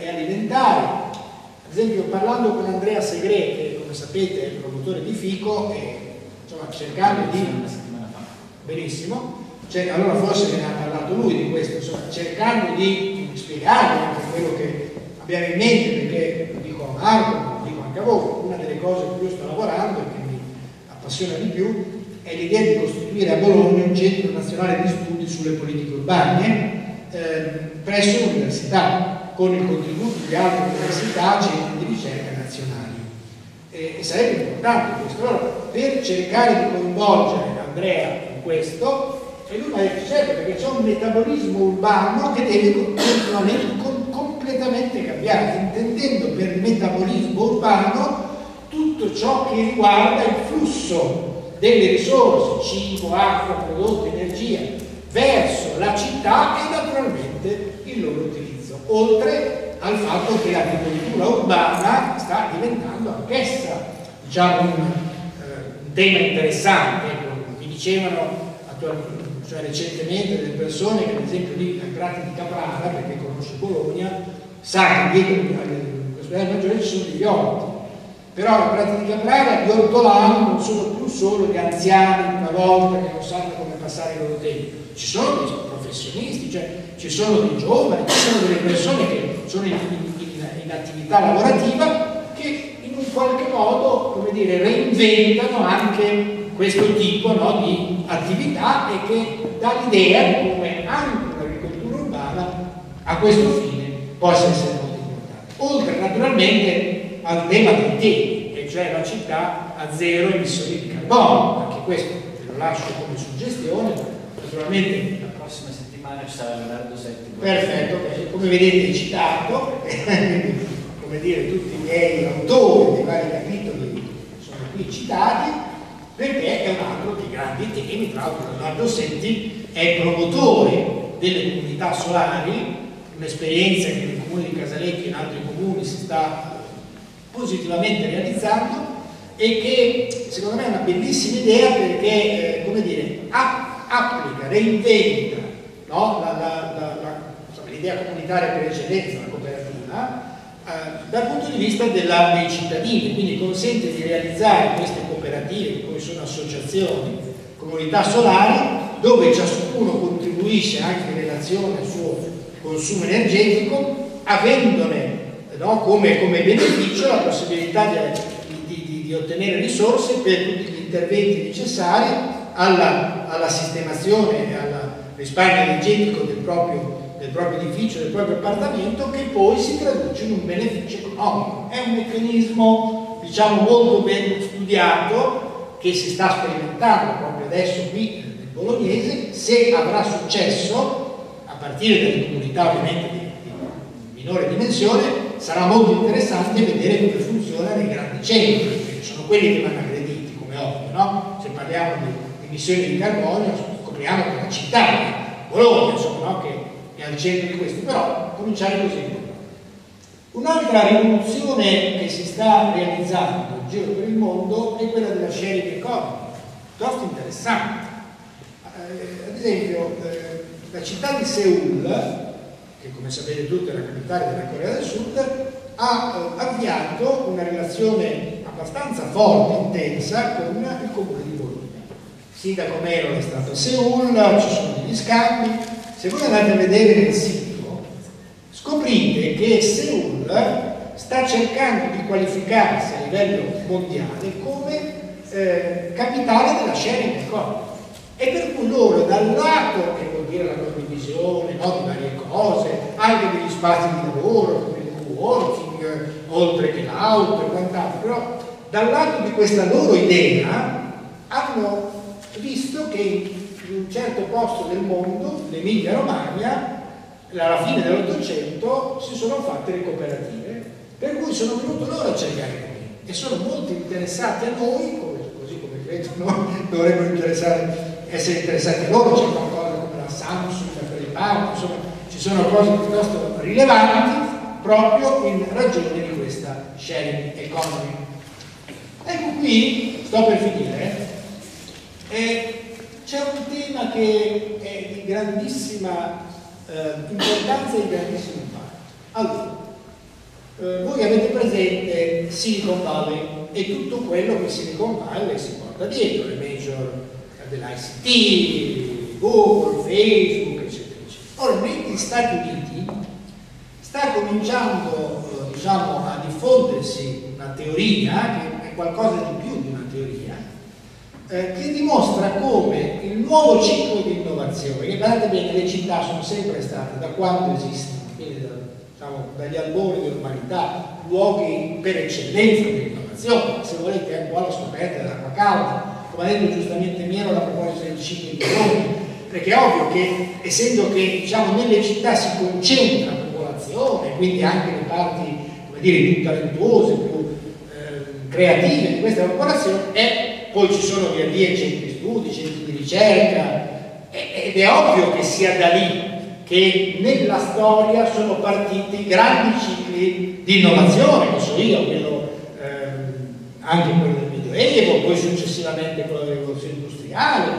e alimentari. Ad esempio, parlando con Andrea Segrè, che come sapete è il promotore di FICO, e insomma cercando di una settimana fa, benissimo, cioè, allora forse ne ha parlato lui di questo, insomma cercando di spiegare anche quello che abbiamo in mente, perché lo dico a Marco, lo dico anche a voi, una delle cose a cui io sto lavorando e che mi appassiona di più è l'idea di costituire a Bologna un centro nazionale di studi sulle politiche urbane eh, presso l'università, con il contributo di altre università, centri di ricerca nazionali. E, e sarebbe importante questo. Allora, per cercare di coinvolgere Andrea in questo, e lui mi ha detto certo, perché c'è un metabolismo urbano che deve continuamente completamente cambiare, intendendo per metabolismo urbano tutto ciò che riguarda il flusso delle risorse, cibo, acqua, prodotti, energia, verso la città e naturalmente il loro utilizzo, oltre al fatto che l'agricoltura urbana sta diventando anch'essa, diciamo, un, eh, un tema interessante. Mi dicevano attualmente, cioè recentemente, delle persone che ad esempio lì a Prati di Caprara, perché conosce Bologna, sa che dietro all'ospedale maggiore ci sono degli orti, però a Prati di Caprara gli ortolani non sono più solo gli anziani una volta che non sanno come passare il loro tempo, ci sono dei professionisti, cioè ci sono dei giovani, ci sono delle persone che sono in, in, in attività lavorativa che in un qualche modo, come dire, reinventano anche questo tipo, no, di attività e che dà l'idea come anche l'agricoltura urbana a questo fine possa essere molto importante, oltre naturalmente al tema dei tempi, e cioè la città a zero emissioni di carbonio. Anche questo ve lo lascio come suggestione. Naturalmente la prossima settimana ci sarà Leonardo Setti. Perfetto, come vedete citato come dire, tutti i miei autori dei vari capitoli sono qui citati, perché è un altro dei grandi temi. Tra l'altro Leonardo Setti è promotore delle comunità solari, un'esperienza che nel comune di Casalecchio e in altri comuni si sta positivamente realizzando e che secondo me è una bellissima idea, perché eh, come dire, app applica, reinventa, no? l'idea comunitaria per eccellenza, la cooperativa, eh, dal punto di vista della, dei cittadini, quindi consente di realizzare queste cooperative, che poi sono associazioni, comunità solari, dove ciascuno contribuisce anche in relazione al suo consumo energetico, avendone, no, come, come beneficio la possibilità di, di, di, di ottenere risorse per tutti gli interventi necessari alla, alla sistemazione e al risparmio energetico del proprio, del proprio edificio, del proprio appartamento, che poi si traduce in un beneficio economico. È un meccanismo, diciamo, molto ben studiato, che si sta sperimentando proprio adesso qui nel bolognese. Se avrà successo, a partire dalle comunità ovviamente di, di minore dimensione, sarà molto interessante vedere come funziona nei grandi centri, perché sono quelli che vanno aggrediti, come ovvio, no? Se parliamo di emissioni di carbonio, scopriamo che la città, Bologna, insomma, no? che è al centro di questo. Però cominciare così. Un'altra rivoluzione che si sta realizzando in giro per il mondo è quella della sharing economy, piuttosto interessante. Eh, ad esempio, eh, la città di Seul, che come sapete tutti è la capitale della Corea del Sud, ha eh, avviato una relazione abbastanza forte, intensa, con il comune di Bologna. Il sindaco Melo è stato a Seul, ci sono degli scambi. Se voi andate a vedere il sito, scoprite che Seul sta cercando di qualificarsi a livello mondiale come eh, capitale della sharing economy. E per cui loro, dal lato che vuol dire la condivisione, no, di varie cose, anche degli spazi di lavoro, come il co-working, oltre che l'auto e quant'altro, però dal lato di questa loro idea hanno visto che in un certo posto del mondo, l'Emilia Romagna, alla fine dell'Ottocento si sono fatte le cooperative, per cui sono venuto loro a cercare noi e sono molto interessati a noi, così come credo noi dovremmo interessare, essere interessati a loro. C'è qualcosa come la Samsung, la Banca, insomma ci sono cose piuttosto rilevanti proprio in ragione di questa sharing economy. Ecco, qui sto per finire. Eh, c'è un tema che è di grandissima eh, importanza e di grandissimo impatto. Allora, eh, voi avete presente Silicon Valley e tutto quello che Silicon Valley si porta dietro, le major dell'I C T, Google, Facebook, eccetera, eccetera. Ora, negli Stati Uniti sta cominciando, diciamo, a diffondersi una teoria, che è qualcosa di più di una teoria, eh, che dimostra come il nuovo ciclo di innovazione, che guardate bene, le città sono sempre state, da quando esistono, quindi da, diciamo, dagli albori dell'umanità, luoghi per eccellenza dell'innovazione, se volete anche alla scoperta dell'acqua calda, come ha detto giustamente Miero a proposito del ciclo di Bologna, perché è ovvio che, essendo che, diciamo, nelle città si concentra la popolazione, quindi anche le parti, come dire, più talentuose, più eh, creative di questa popolazione, e poi ci sono via via centri di studi, centri di ricerca, e, ed è ovvio che sia da lì che nella storia sono partiti grandi cicli di innovazione, non so io, quello, eh, anche quello del Medioevo, poi successivamente quello della rivoluzione industriale.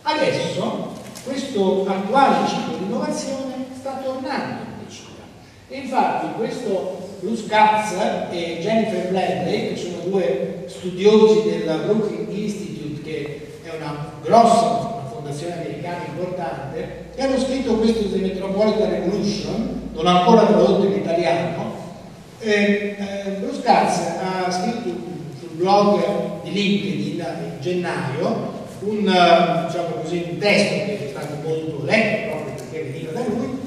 Adesso questo attuale ciclo di innovazione sta tornando in città, e infatti questo Bruce Katz e Jennifer Bradley, che sono due studiosi della Brooking Institute, che è una grossa una fondazione americana importante, che hanno scritto questo The Metropolitan Revolution, non ancora tradotto in italiano. eh, eh, Bruce Katz ha scritto blog di LinkedIn in gennaio un, diciamo così, un testo che è stato molto letto proprio perché veniva da lui,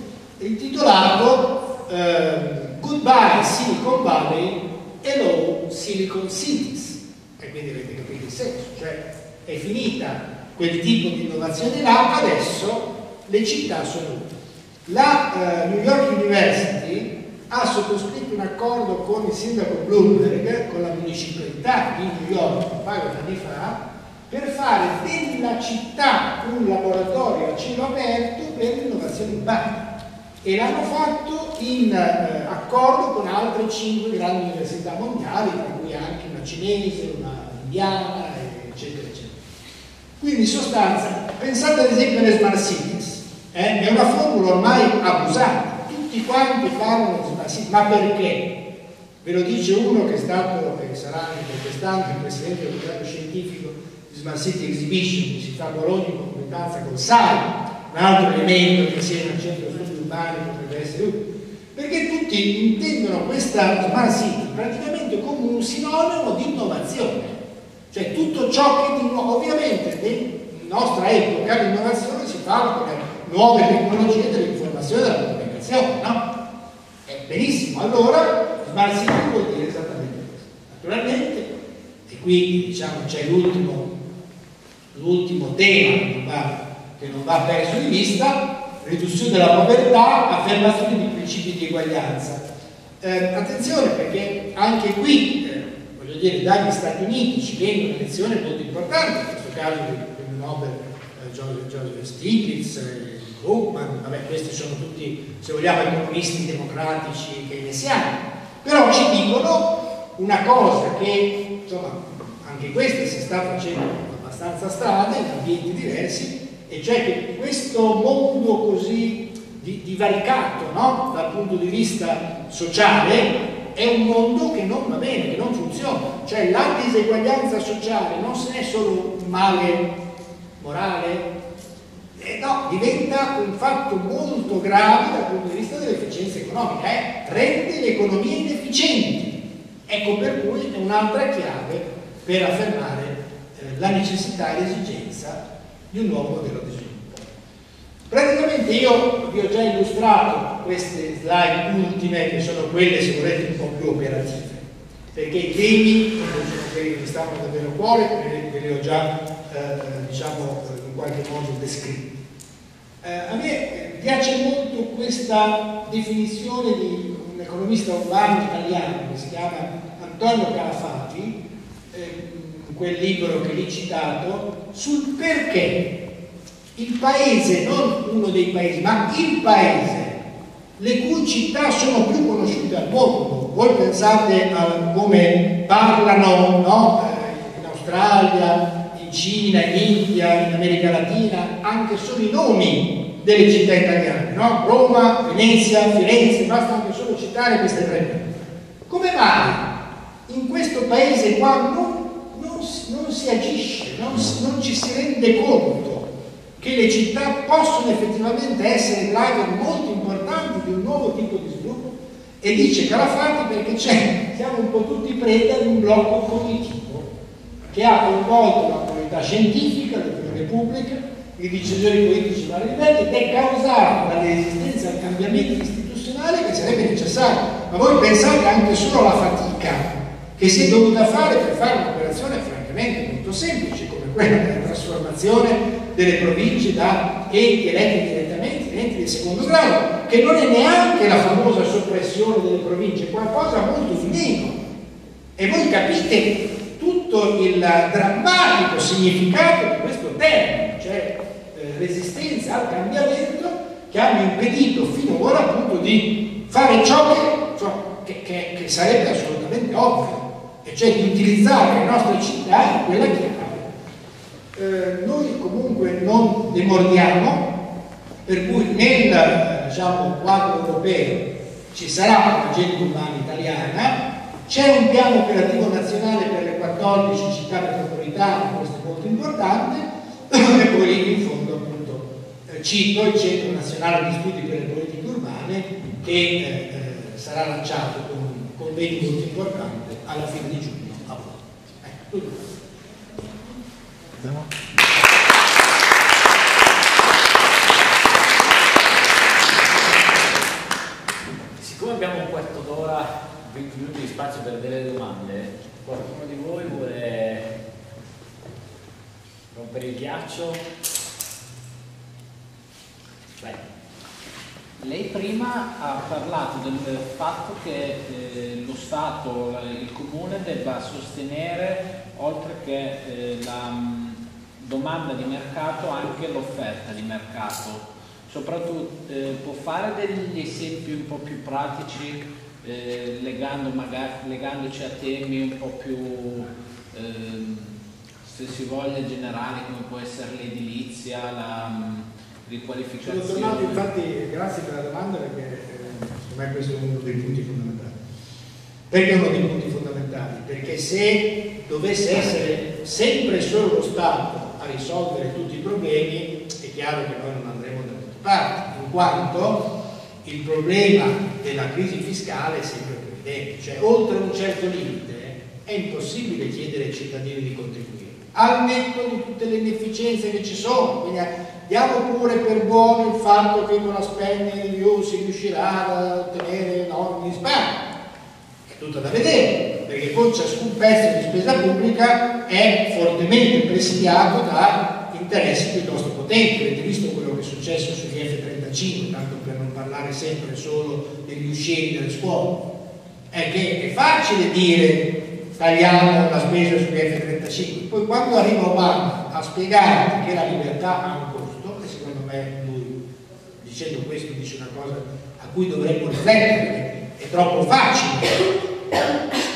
intitolato eh, Goodbye Silicon Valley, Hello Silicon Cities. E quindi avete capito il senso, cioè è finita quel tipo di innovazione là, adesso le città sono utili. La eh, New York University ha sottoscritto un accordo con il sindaco Bloomberg, con la municipalità di New York un paio di anni fa, per fare della città un laboratorio a cielo aperto per l'innovazione urbana, e l'hanno fatto in eh, accordo con altre cinque grandi università mondiali, tra cui anche una cinese, una indiana, eccetera eccetera. Quindi in sostanza, pensate ad esempio alle smart cities, eh? È una formula ormai abusata, tutti quanti parlano di smart cities, ma perché? Ve lo dice uno che è stato, che sarà anche quest'anno il presidente del comitato scientifico di Smart City Exhibition, che si fa a Bologna in competenza con SAI, un altro elemento che insieme al centro studi urbani potrebbe essere utile, perché tutti intendono questa Smart City praticamente come un sinonimo di innovazione, cioè tutto ciò che di nuovo, ovviamente nella nostra epoca l'innovazione si fa con le nuove tecnologie dell'informazione e della comunicazione, no? Eh, benissimo, allora Smart City vuol dire esattamente questo. Naturalmente, e qui diciamo c'è l'ultimo l'ultimo tema che non va perso di vista: riduzione della povertà, affermazione di principi di eguaglianza. Eh, attenzione, perché anche qui eh, voglio dire, dagli Stati Uniti ci viene una lezione molto importante, in questo caso del premio Nobel eh, Joseph Stiglitz, eh, Krugman, vabbè, questi sono tutti, se vogliamo, economisti democratici keynesiani, però ci dicono una cosa che, insomma, anche questa si sta facendo abbastanza strada in ambienti diversi, e cioè che questo mondo così divaricato, no? Dal punto di vista sociale, è un mondo che non va bene, che non funziona. Cioè la diseguaglianza sociale non è solo un male morale, eh, no, diventa un fatto molto grave dal punto di vista dell'efficienza economica, eh? Rende le economie inefficienti. Ecco per cui è un'altra chiave per affermare eh, la necessità e l'esigenza di un nuovo modello di sviluppo. Praticamente io vi ho già illustrato queste slide ultime, che sono quelle, se volete, un po' più operative, perché i temi sono quelli che mi stavano davvero a cuore, ve li ho già eh, diciamo in qualche modo descritti. Eh, a me piace molto questa definizione di un economista urbano italiano che si chiama Antonio Calafati, eh, quel libro che lì citato, sul perché il paese, non uno dei paesi, ma il paese le cui città sono più conosciute al mondo. Voi pensate a come parlano, no? In Australia, in Cina, in India, in America Latina, anche solo i nomi delle città italiane, no? Roma, Venezia, Firenze, basta anche solo citare queste tre. Come mai in questo paese qua non, non, non si agisce, non, non ci si rende conto che le città possono effettivamente essere driver molto importanti di un nuovo tipo di sviluppo? E dice Calafati perché c'è, siamo un po' tutti preda di un blocco cognitivo che ha coinvolto la comunità scientifica, l'opinione pubblica, i decisori politici a vari livelli, ed è causato dalla resistenza al cambiamento istituzionale che sarebbe necessario. Ma voi pensate anche solo alla fatica che si è dovuta fare per fare un'operazione francamente molto semplice, come quella della trasformazione delle province da enti eletti direttamente in enti di secondo grado, che non è neanche la famosa soppressione delle province, è qualcosa molto di meno. E voi capite tutto il drammatico significato di questo termine, cioè eh, resistenza al cambiamento, che hanno impedito finora appunto di fare ciò che, cioè, che, che, che sarebbe assolutamente ovvio, e cioè di utilizzare le nostre città in quella chiave. Eh, noi comunque non demordiamo, per cui nel, diciamo, quadro europeo ci sarà l'agenda urbana italiana, c'è un piano operativo nazionale per le quattordici città metropolitane, questo è molto importante, e poi lì in fondo appunto cito il Centro Nazionale di Studi per le Politiche Urbane, che eh, sarà lanciato con un convegno molto importante alla fine di giugno a Bologna. Siccome abbiamo un quarto d'ora, venti minuti di spazio per delle domande, qualcuno di voi vuole rompere il ghiaccio? Vai. Lei prima ha parlato del fatto che eh, lo Stato, il Comune, debba sostenere, oltre che eh, la domanda di mercato, anche l'offerta di mercato. Soprattutto eh, può fare degli esempi un po' più pratici, eh, legando magari, legandoci a temi un po' più, eh, se si voglia, generali, come può essere l'edilizia, la... Riqualificazione. Infatti, grazie per la domanda, perché eh, secondo me questo è uno dei punti fondamentali. Perché uno dei punti fondamentali? Perché se dovesse essere sempre solo lo Stato a risolvere tutti i problemi, è chiaro che noi non andremo da nessuna parte, in quanto il problema della crisi fiscale è sempre più evidente, cioè oltre un certo limite è impossibile chiedere ai cittadini di contribuire, al netto di tutte le inefficienze che ci sono. Quindi diamo pure per buono il fatto che con la spending review si riuscirà ad ottenere enormi risparmi. È tutto da vedere, perché poi ciascun pezzo di spesa pubblica è fortemente presidiato da interessi piuttosto potenti. Avete visto quello che è successo sugli F trentacinque, tanto per non parlare sempre solo degli uscenti dalle scuole. È che è facile dire tagliamo la spesa sugli F trentacinque, poi quando arriva Obama a spiegare che la libertà ha un costo, lui dicendo questo dice una cosa a cui dovremmo riflettere, è troppo facile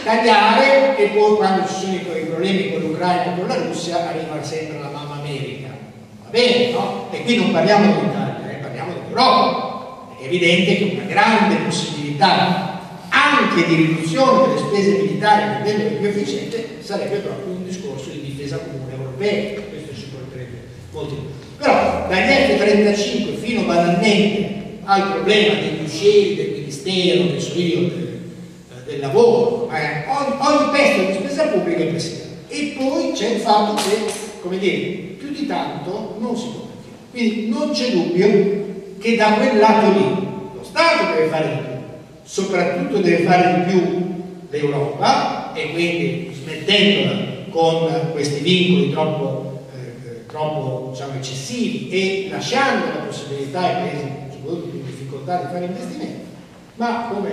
tagliare e poi quando ci sono i problemi con l'Ucraina e con la Russia arriva sempre la mamma America, va bene, no? E qui non parliamo dell'Italia, parliamo dell'Europa. È evidente che una grande possibilità anche di riduzione delle spese militari per renderle più efficiente sarebbe proprio un discorso di difesa comune europea. Questo ci porterebbe molti punti. Però dagli F trentacinque fino banalmente al problema degli uscenti, del ministero, del, suo, del, del lavoro, eh, ogni, ogni pezzo di spesa pubblica è presidiato. E poi c'è il fatto che, come dire, più di tanto non si può partire. Quindi non c'è dubbio che da quel lato lì lo Stato deve fare di più, soprattutto deve fare di più l'Europa, e quindi smettendola con questi vincoli troppo... troppo diciamo, eccessivi, e lasciando la possibilità ai paesi soprattutto più in difficoltà di fare investimenti. Ma come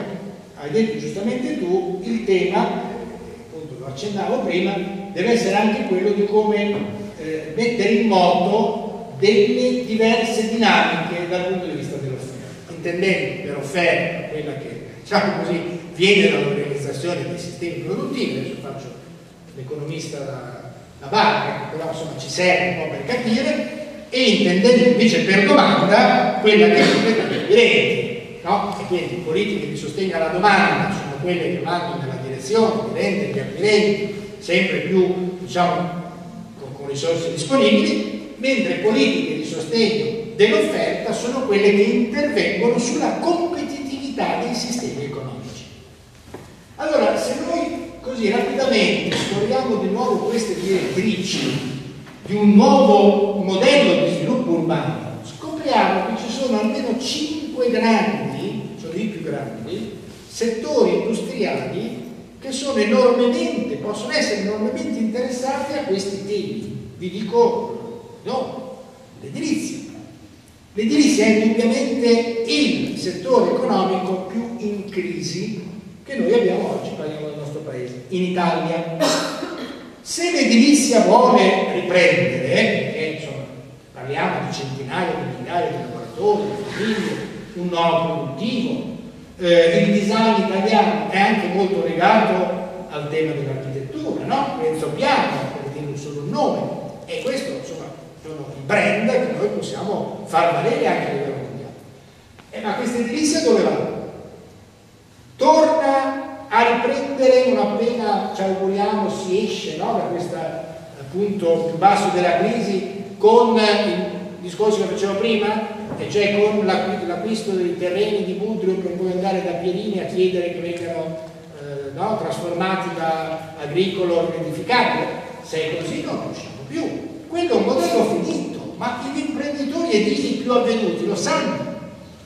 hai detto giustamente tu, il tema, appunto lo accennavo prima, deve essere anche quello di come eh, mettere in moto delle diverse dinamiche dal punto di vista dell'offerta, intendendo per offerta quella che diciamo così viene dall'organizzazione dei sistemi produttivi. Adesso faccio l'economista da la barca, però insomma ci serve un po' per capire, e intendendo invece per domanda quella che è completamente evidente, no? E quindi politiche di sostegno alla domanda sono quelle che vanno nella direzione di rendere gli acquirenti sempre più, diciamo, con, con risorse disponibili, mentre politiche di sostegno dell'offerta sono quelle che intervengono sulla competitività dei sistemi economici. Allora, se noi così rapidamente scorriamo di nuovo queste direttrici di un nuovo modello di sviluppo urbano, scopriamo che ci sono almeno cinque grandi, sono i più grandi, settori industriali che sono enormemente, possono essere enormemente interessati a questi temi. Vi dico, no, l'edilizia. L'edilizia è indubbiamente il settore economico più in crisi che noi abbiamo oggi, parliamo del nostro paese, in Italia. Se l'edilizia vuole riprendere, perché insomma parliamo di centinaia di migliaia di lavoratori, di famiglie, un nodo produttivo, eh, il design italiano è anche molto legato al tema dell'architettura, no? Renzo Piano, per dire solo un nome, e questo insomma sono i brand che noi possiamo far valere anche a livello mondiale. Eh, ma questa edilizia dove va? Torna a riprendere non appena ci auguriamo si esce, no, da questo punto più basso della crisi, con il discorso che facevo prima, e cioè con l'acquisto dei terreni di Budrio per poi andare da Pierini a chiedere che vengano eh, eh, no, trasformati da agricolo edificabile. Se è così non riusciamo più. Quello è un modello finito, ma gli imprenditori edili più avvenuti lo sanno.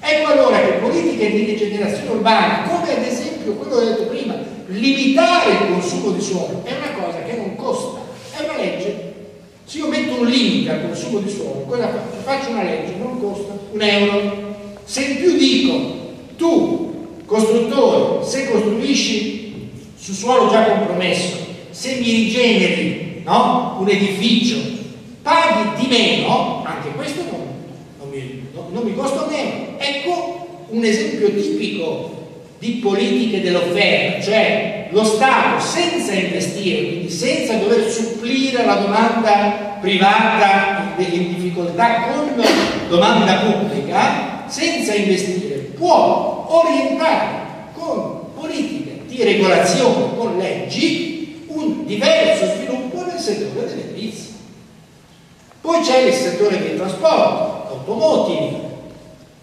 Ecco allora che politiche di rigenerazione urbana, come ad esempio quello che ho detto prima, limitare il consumo di suolo, è una cosa che non costa, è una legge. Se io metto un limite al consumo di suolo, quella faccio una legge, non costa un euro. Se in più dico, tu costruttore, se costruisci su suolo già compromesso, se mi rigeneri, no, un edificio, paghi di meno, anche questo non, non, mi, non, non mi costa meno. Ecco un esempio tipico di politiche dell'offerta, cioè lo Stato senza investire, quindi senza dover supplire la domanda privata in difficoltà con domanda pubblica, senza investire può orientare con politiche di regolazione, con leggi, un diverso sviluppo nel settore dell'edilizia. Poi c'è il settore dei trasporti, automotive.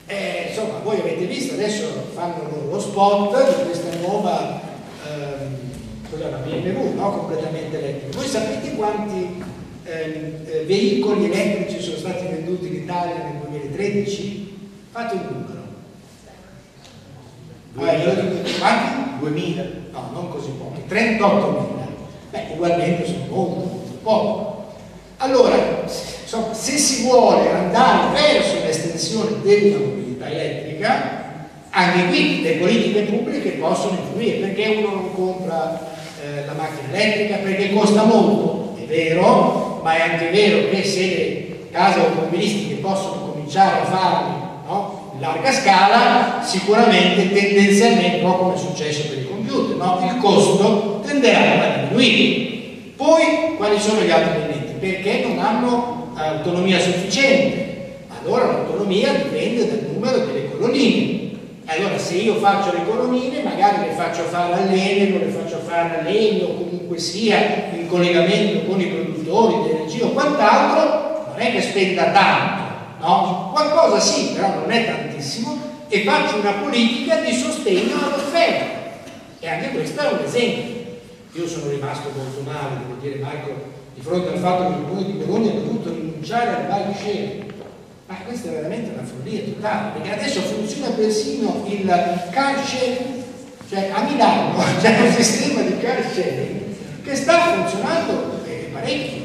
Eh, insomma, voi avete visto, adesso fanno lo spot di questa nuova ehm, B M W, no? Completamente elettrica. Voi sapete quanti ehm, veicoli elettrici sono stati venduti in Italia nel duemilatredici? Fate un numero. duemila. duemila? No, non così pochi. trentottomila. Beh, ugualmente sono molto, molto poco. Allora, insomma, se si vuole andare verso l'estensione della mobilità elettrica, anche qui le politiche pubbliche possono influire, perché uno non compra eh, la macchina elettrica perché costa molto, è vero, ma è anche vero che se le case automobilistiche possono cominciare a farli, no, in larga scala, sicuramente tendenzialmente, un po' come è successo per il computer, no, il costo tenderà a diminuire. Poi quali sono gli altri elementi? Perché non hanno autonomia sufficiente, allora l'autonomia dipende dal numero delle colonnine. Allora se io faccio le colonnine, magari le faccio fare a legno, le faccio fare a legno, o comunque sia in collegamento con i produttori di energia o quant'altro, non è che spenda tanto, no? Qualcosa sì, però non è tantissimo, e faccio una politica di sostegno all'offerta. E anche questo è un esempio. Io sono rimasto molto male, devo dire, Marco, di fronte al fatto che il comune di Bologna ha dovuto rinunciare al valsceno. Ma questa è veramente una follia totale, perché adesso funziona persino il car sharing, cioè a Milano c'è un sistema di car sharing che sta funzionando eh, parecchio.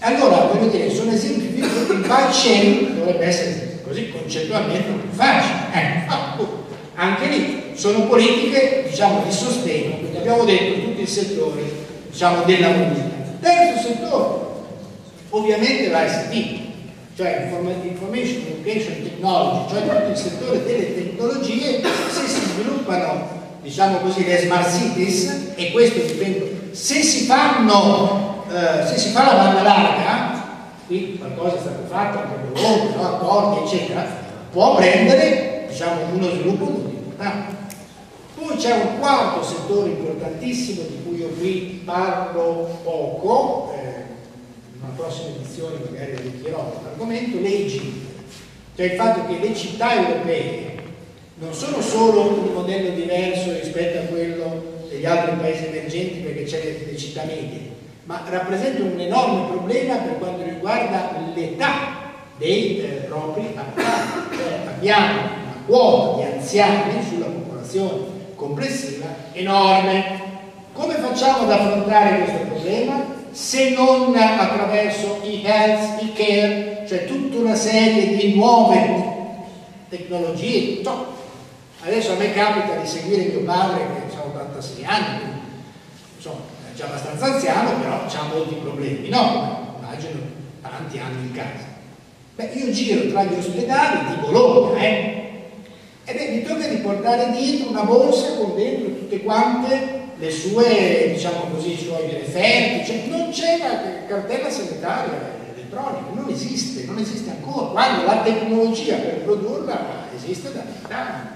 Allora, voglio dire, sono esempi di il bike sharing dovrebbe essere così concettualmente più facile. Eh, oh, anche lì sono politiche, diciamo, di sostegno, quindi abbiamo detto tutto il settore, diciamo, della mobilità. Terzo settore, ovviamente l'I C T, cioè Information Communication Technology, cioè tutto il settore delle tecnologie. Se si sviluppano, diciamo così, le smart cities, e questo dipende, se si fanno, eh, se si fa la banda larga, qui qualcosa è stato fatto, anche Bologna, no, accordi, eccetera, può prendere, diciamo, uno sviluppo molto importante. Poi c'è un quarto settore importantissimo di cui io qui parlo poco, eh, in una prossima edizione magari dedicherò l'argomento, l'aging, cioè il fatto che le città europee non sono solo un modello diverso rispetto a quello degli altri paesi emergenti, perché c'è le città medie, ma rappresentano un enorme problema per quanto riguarda l'età dei eh, propri abitanti. Cioè, abbiamo una quota di anziani sulla popolazione complessiva enorme. Come facciamo ad affrontare questo problema se non attraverso i health, i care, cioè tutta una serie di nuove tecnologie? No. Adesso a me capita di seguire mio padre, che ha ottantasei anni, insomma è già abbastanza anziano, però ha molti problemi, no? Immagino tanti anni in casa. Beh, io giro tra gli ospedali di Bologna, eh? E beh, mi tocca di portare dietro una borsa con dentro tutte quante le sue, diciamo così, i suoi referti, cioè non c'è la cartella sanitaria elettronica, non esiste, non esiste ancora, quando la tecnologia per produrla esiste da vent'anni.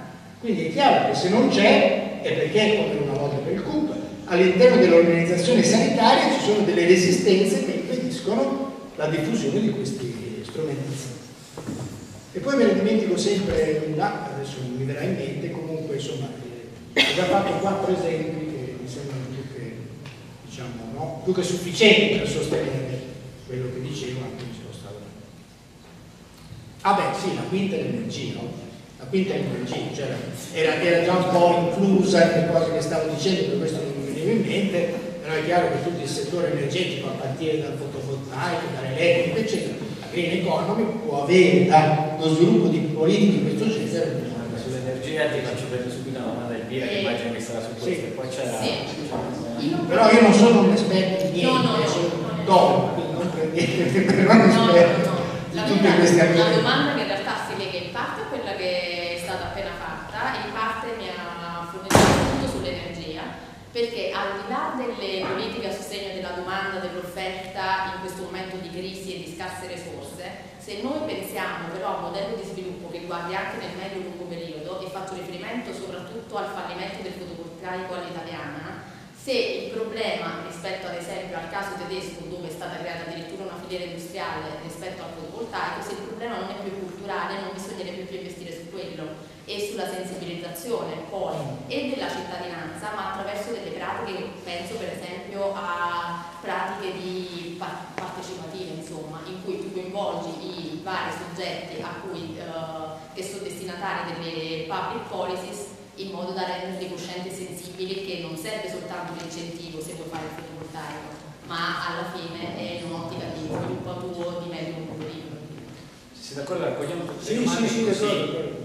Quindi è chiaro che se non c'è è perché, come una volta per il C U P, all'interno dell'organizzazione sanitaria ci sono delle resistenze che impediscono la diffusione di questi strumenti. E poi me ne dimentico sempre una, adesso non mi verrà in mente, comunque insomma ho già fatto quattro esempi. mi sembrano più che, diciamo, no, più che sufficienti per sostenere quello che dicevo anche in Slovenia. Ah beh, sì, la quinta è l'energia, no? La quinta è l'energia, cioè era, era già un po' inclusa nelle cose che stavo dicendo, per questo non mi veniva in mente, però è chiaro che tutto il settore energetico, a partire dal fotovoltaico, dall'elettrico, eccetera, la green economy può avere dallo sviluppo di politiche di questo genere. Sull'energia ti faccio vedere subito una domanda del Pira, che immagino che sarà su questo, sì. E poi c'è la... Sì. Cioè, però io non sono un esperto di niente, no, no, sono un dono, quindi non prendete, però non esperto di tutte queste argomenti. La domanda che in realtà si lega in parte a quella che è stata appena fatta, in parte mi ha fornito un punto sull'energia, perché al di là delle politiche a sostegno della domanda, dell'offerta in questo momento di crisi e di scarse risorse, se noi pensiamo però a un modello di sviluppo che guardi anche nel medio e lungo periodo, e faccio riferimento soprattutto al fallimento del fotovoltaico all'italiana, se il problema rispetto ad esempio al caso tedesco, dove è stata creata addirittura una filiera industriale rispetto al fotovoltaico, se il problema non è più culturale non bisognerebbe più investire su quello e sulla sensibilizzazione poi e della cittadinanza, ma attraverso delle pratiche, penso per esempio a pratiche di partecipative, insomma, in cui tu coinvolgi i vari soggetti a cui, eh, che sono destinatari delle public policies, in modo da renderli coscienti e sensibili che non serve soltanto l'incentivo se vuoi fare il fotovoltaico, ma alla fine è un'ottica di sviluppo tuo di medio lungo periodo. Siete d'accordo? Raccogliamo tutte le domande. Sì, sì, sì.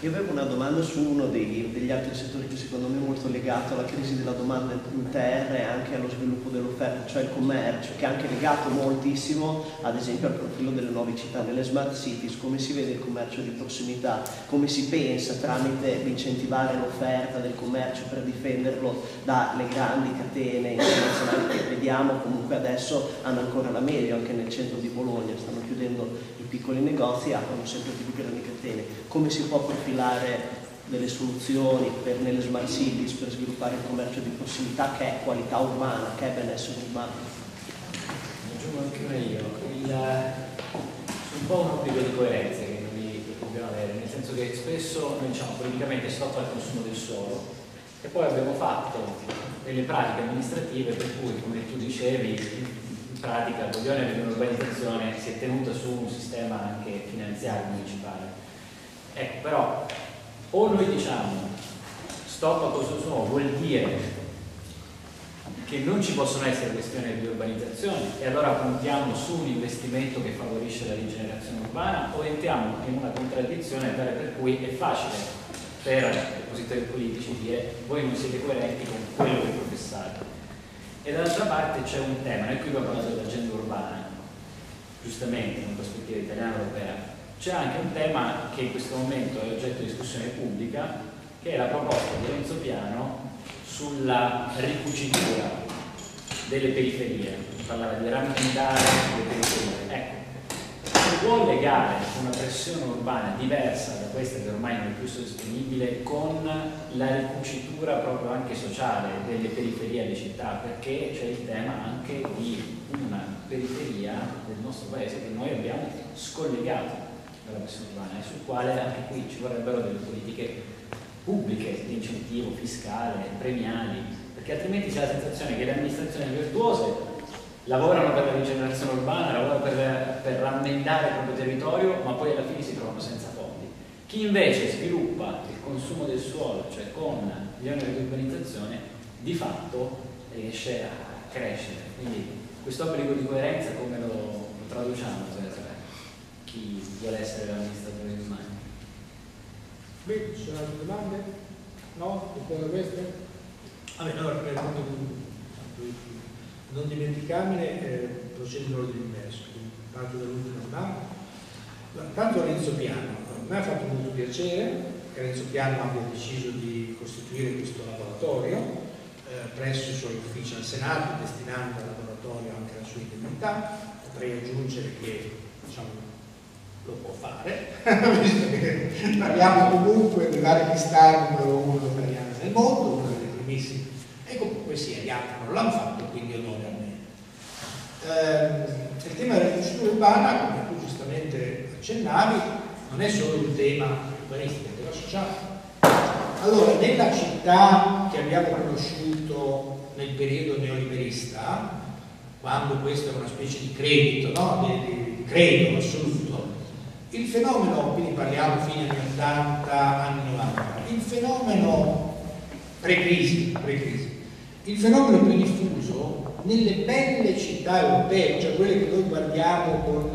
Io avevo una domanda su uno dei, degli altri settori che secondo me è molto legato alla crisi della domanda interna e anche allo sviluppo dell'offerta, cioè il commercio, che è anche legato moltissimo ad esempio al profilo delle nuove città, nelle smart cities, come si vede il commercio di prossimità, come si pensa tramite incentivare l'offerta del commercio per difenderlo dalle grandi catene internazionali che vediamo comunque adesso hanno ancora la meglio, anche nel centro di Bologna stanno chiudendo i piccoli negozi e aprono sempre più grandi catene. Come si può profilare delle soluzioni per, nelle smart cities, per sviluppare il commercio di prossimità, che è qualità umana, che è benessere umano? Aggiungo anche una io, c'è un po' un obbligo di coerenza che noi dobbiamo avere, nel senso che spesso noi diciamo politicamente stop al consumo del suolo e poi abbiamo fatto delle pratiche amministrative per cui, come tu dicevi, in pratica Bologna è un'urbanizzazione, si è tenuta su un sistema anche finanziario municipale. Ecco, però o noi diciamo stop a questo consumo vuol dire che non ci possono essere questioni di urbanizzazione e allora puntiamo su un investimento che favorisce la rigenerazione urbana, o entriamo in una contraddizione tale per cui è facile per i oppositori politici dire voi non siete coerenti con quello che professate. E dall'altra parte c'è un tema, noi qui abbiamo parlato dell'agenda urbana, giustamente in una prospettiva italiana europea. C'è anche un tema che in questo momento è oggetto di discussione pubblica, che è la proposta di Renzo Piano sulla ricucitura delle periferie, parlava di ramificare le periferie. Ecco, si può legare una pressione urbana diversa da questa che ormai non è più sostenibile con la ricucitura proprio anche sociale delle periferie alle città, perché c'è il tema anche di una periferia del nostro paese che noi abbiamo scollegato dalla pressione urbana, e sul quale anche qui ci vorrebbero delle politiche pubbliche di incentivo fiscale, premiali, perché altrimenti c'è la sensazione che le amministrazioni virtuose lavorano per la rigenerazione urbana, lavorano per, per rammendare il proprio territorio, ma poi alla fine si trovano senza fondi. Chi invece sviluppa il consumo del suolo, cioè con gli oneri di urbanizzazione, di fatto riesce a crescere. Quindi questo obbligo di coerenza come lo, lo traduciamo per chi vuole essere l'amministratore di domani? Qui ci sono altre domande? No? Rispondo a queste? Ah beh, no, per non dimenticarmene, eh, procedo in ordine inverso, parto dall'ultima domanda. Tanto Renzo Piano, mi ha fatto molto piacere che Renzo Piano abbia deciso di costituire questo laboratorio eh, presso i suoi uffici al Senato, destinando al laboratorio anche la sua indennità. Potrei aggiungere che, diciamo, lo può fare, visto che parliamo comunque dei vari stati numero uno italiano nel mondo, uno dei primissimi, e comunque sia, gli altri non l'hanno fatto, quindi onore a me. Eh, il tema della ricucitura urbana, come tu giustamente accennavi, non è solo un tema urbanistico, è un tema sociale. Allora, nella città che abbiamo conosciuto nel periodo neoliberista, quando questo è una specie di credito, no? di, di credito assoluto, il fenomeno, quindi parliamo fino agli ottanta, anni novanta, il fenomeno pre-crisi, pre-crisi, il fenomeno più diffuso nelle belle città europee, cioè quelle che noi guardiamo con,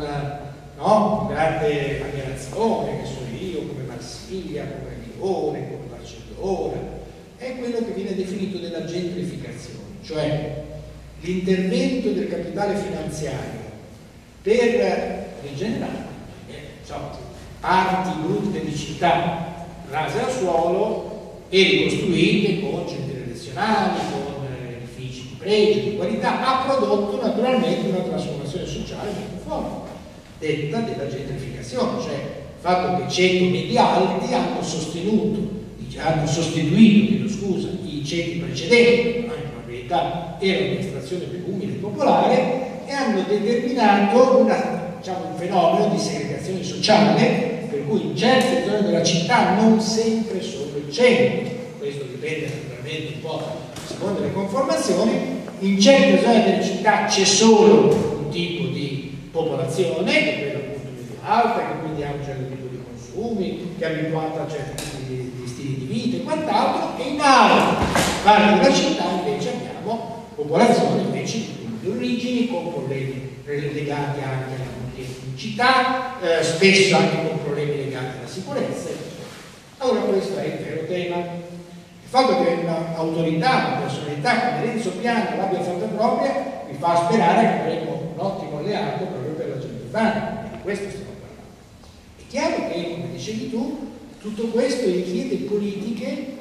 no? grande ammirazione, che so io, come Marsiglia, come Lione, come Barcellona, è quello che viene definito della gentrificazione, cioè l'intervento del capitale finanziario per rigenerare eh, diciamo, parti brutte di città rase al suolo e ricostruite con centri relazionali, con edifici di pregio, di qualità, ha prodotto naturalmente una trasformazione sociale molto forte, detta della gentrificazione, cioè il fatto che ceti medio alti hanno sostenuto, hanno sostituito, chiedo scusa, i ceti precedenti, era un'estrazione più umile e popolare, e hanno determinato una, diciamo, un fenomeno di segregazione sociale, per cui in certe zone della città, non sempre solo il centro, questo dipende naturalmente un po' secondo le conformazioni, in certe zone della città c'è solo un tipo di popolazione, che è quella appunto più alta, che quindi ha un certo tipo di consumi, che è abituata a certi tipi di, di stili di vita e quant'altro, e in altre parti della città invece abbiamo popolazione invece di origini, con problemi legati anche alla politicità, eh, spesso anche con problemi legati alla sicurezza. Allora questo è il vero tema. Il fatto che un'autorità, una personalità come Renzo Piano l'abbia fatta propria mi fa sperare che avremo un ottimo alleato proprio per la gente urbana, e di questo stiamo parlando. È chiaro che, come dicevi tu, tutto questo richiede politiche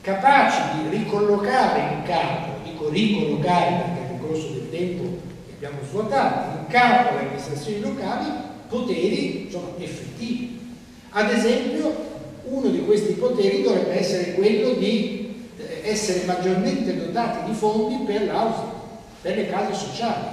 capaci di ricollocare in campo, dico ricollocare perché nel corso del tempo li abbiamo svuotato, in capo alle amministrazioni locali poteri insomma, effettivi. Ad esempio, uno di questi poteri dovrebbe essere quello di essere maggiormente dotati di fondi per l'housing, per le case sociali,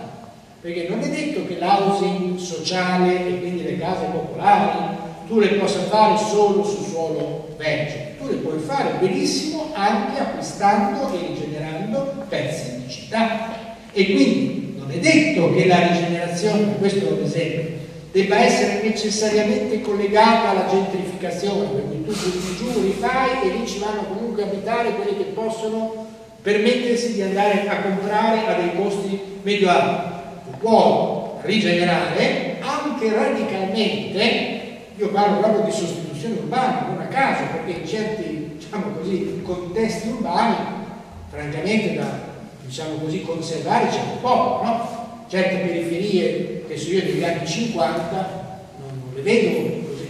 perché non è detto che l'housing sociale e quindi le case popolari tu le possa fare solo su suolo vergine. Tu le puoi fare benissimo anche acquistando e rigenerando pezzi di città, e quindi non è detto che la rigenerazione, questo è un esempio, debba essere necessariamente collegata alla gentrificazione, per cui tu li giù li fai e lì ci vanno comunque a abitare quelli che possono permettersi di andare a comprare a dei costi medio alti. Tu puoi rigenerare anche radicalmente, io parlo proprio di sostituzione urbana, non a caso, perché in certi, diciamo così, contesti urbani, francamente da, diciamo così, conservare c'è un po', no? Certe periferie, che so io, degli anni cinquanta, non, non le vedo così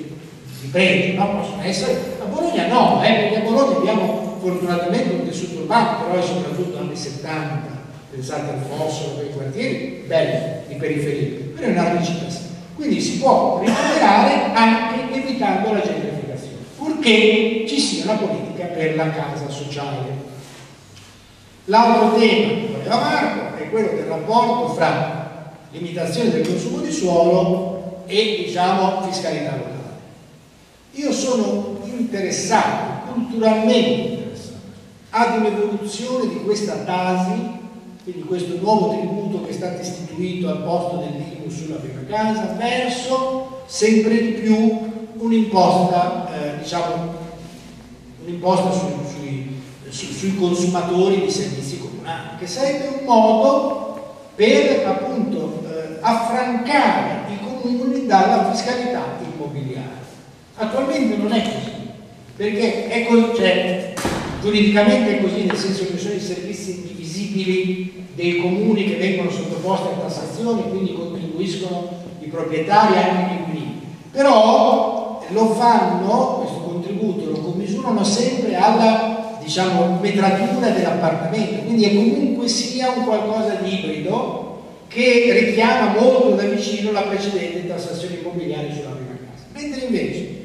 di pregio, no? Possono essere, a Bologna no, eh? Perché a Bologna abbiamo fortunatamente un tessuto urbano, però è soprattutto anni settanta, pensate al Fossolo, quei quartieri belli di periferia, però in altre città sì. Quindi si può rigenerare anche evitando la gentrificazione, purché ci sia una politica per la casa sociale. L'altro tema che voleva Marco è quello del rapporto fra limitazione del consumo di suolo e, diciamo, fiscalità locale. Io sono interessato, culturalmente interessato, ad un'evoluzione di questa tasi, quindi questo nuovo tributo che è stato istituito al posto dell'I M U sulla prima casa, verso sempre di più un'imposta, eh, diciamo, un'imposta su, sui, su, sui consumatori di servizi comunali, che sarebbe un modo per appunto eh, affrancare i comuni dalla fiscalità immobiliare. Attualmente non è così, perché è così, cioè, giuridicamente è così, nel senso che sono i servizi indivisibili dei comuni che vengono sottoposti a tassazione, quindi contribuiscono i proprietari anche gli inquilini. Però lo fanno, questo contributo lo commisurano sempre alla, diciamo, metratura dell'appartamento, quindi è comunque sia un qualcosa di ibrido che richiama molto da vicino la precedente tassazione immobiliare sulla prima casa. Mentre invece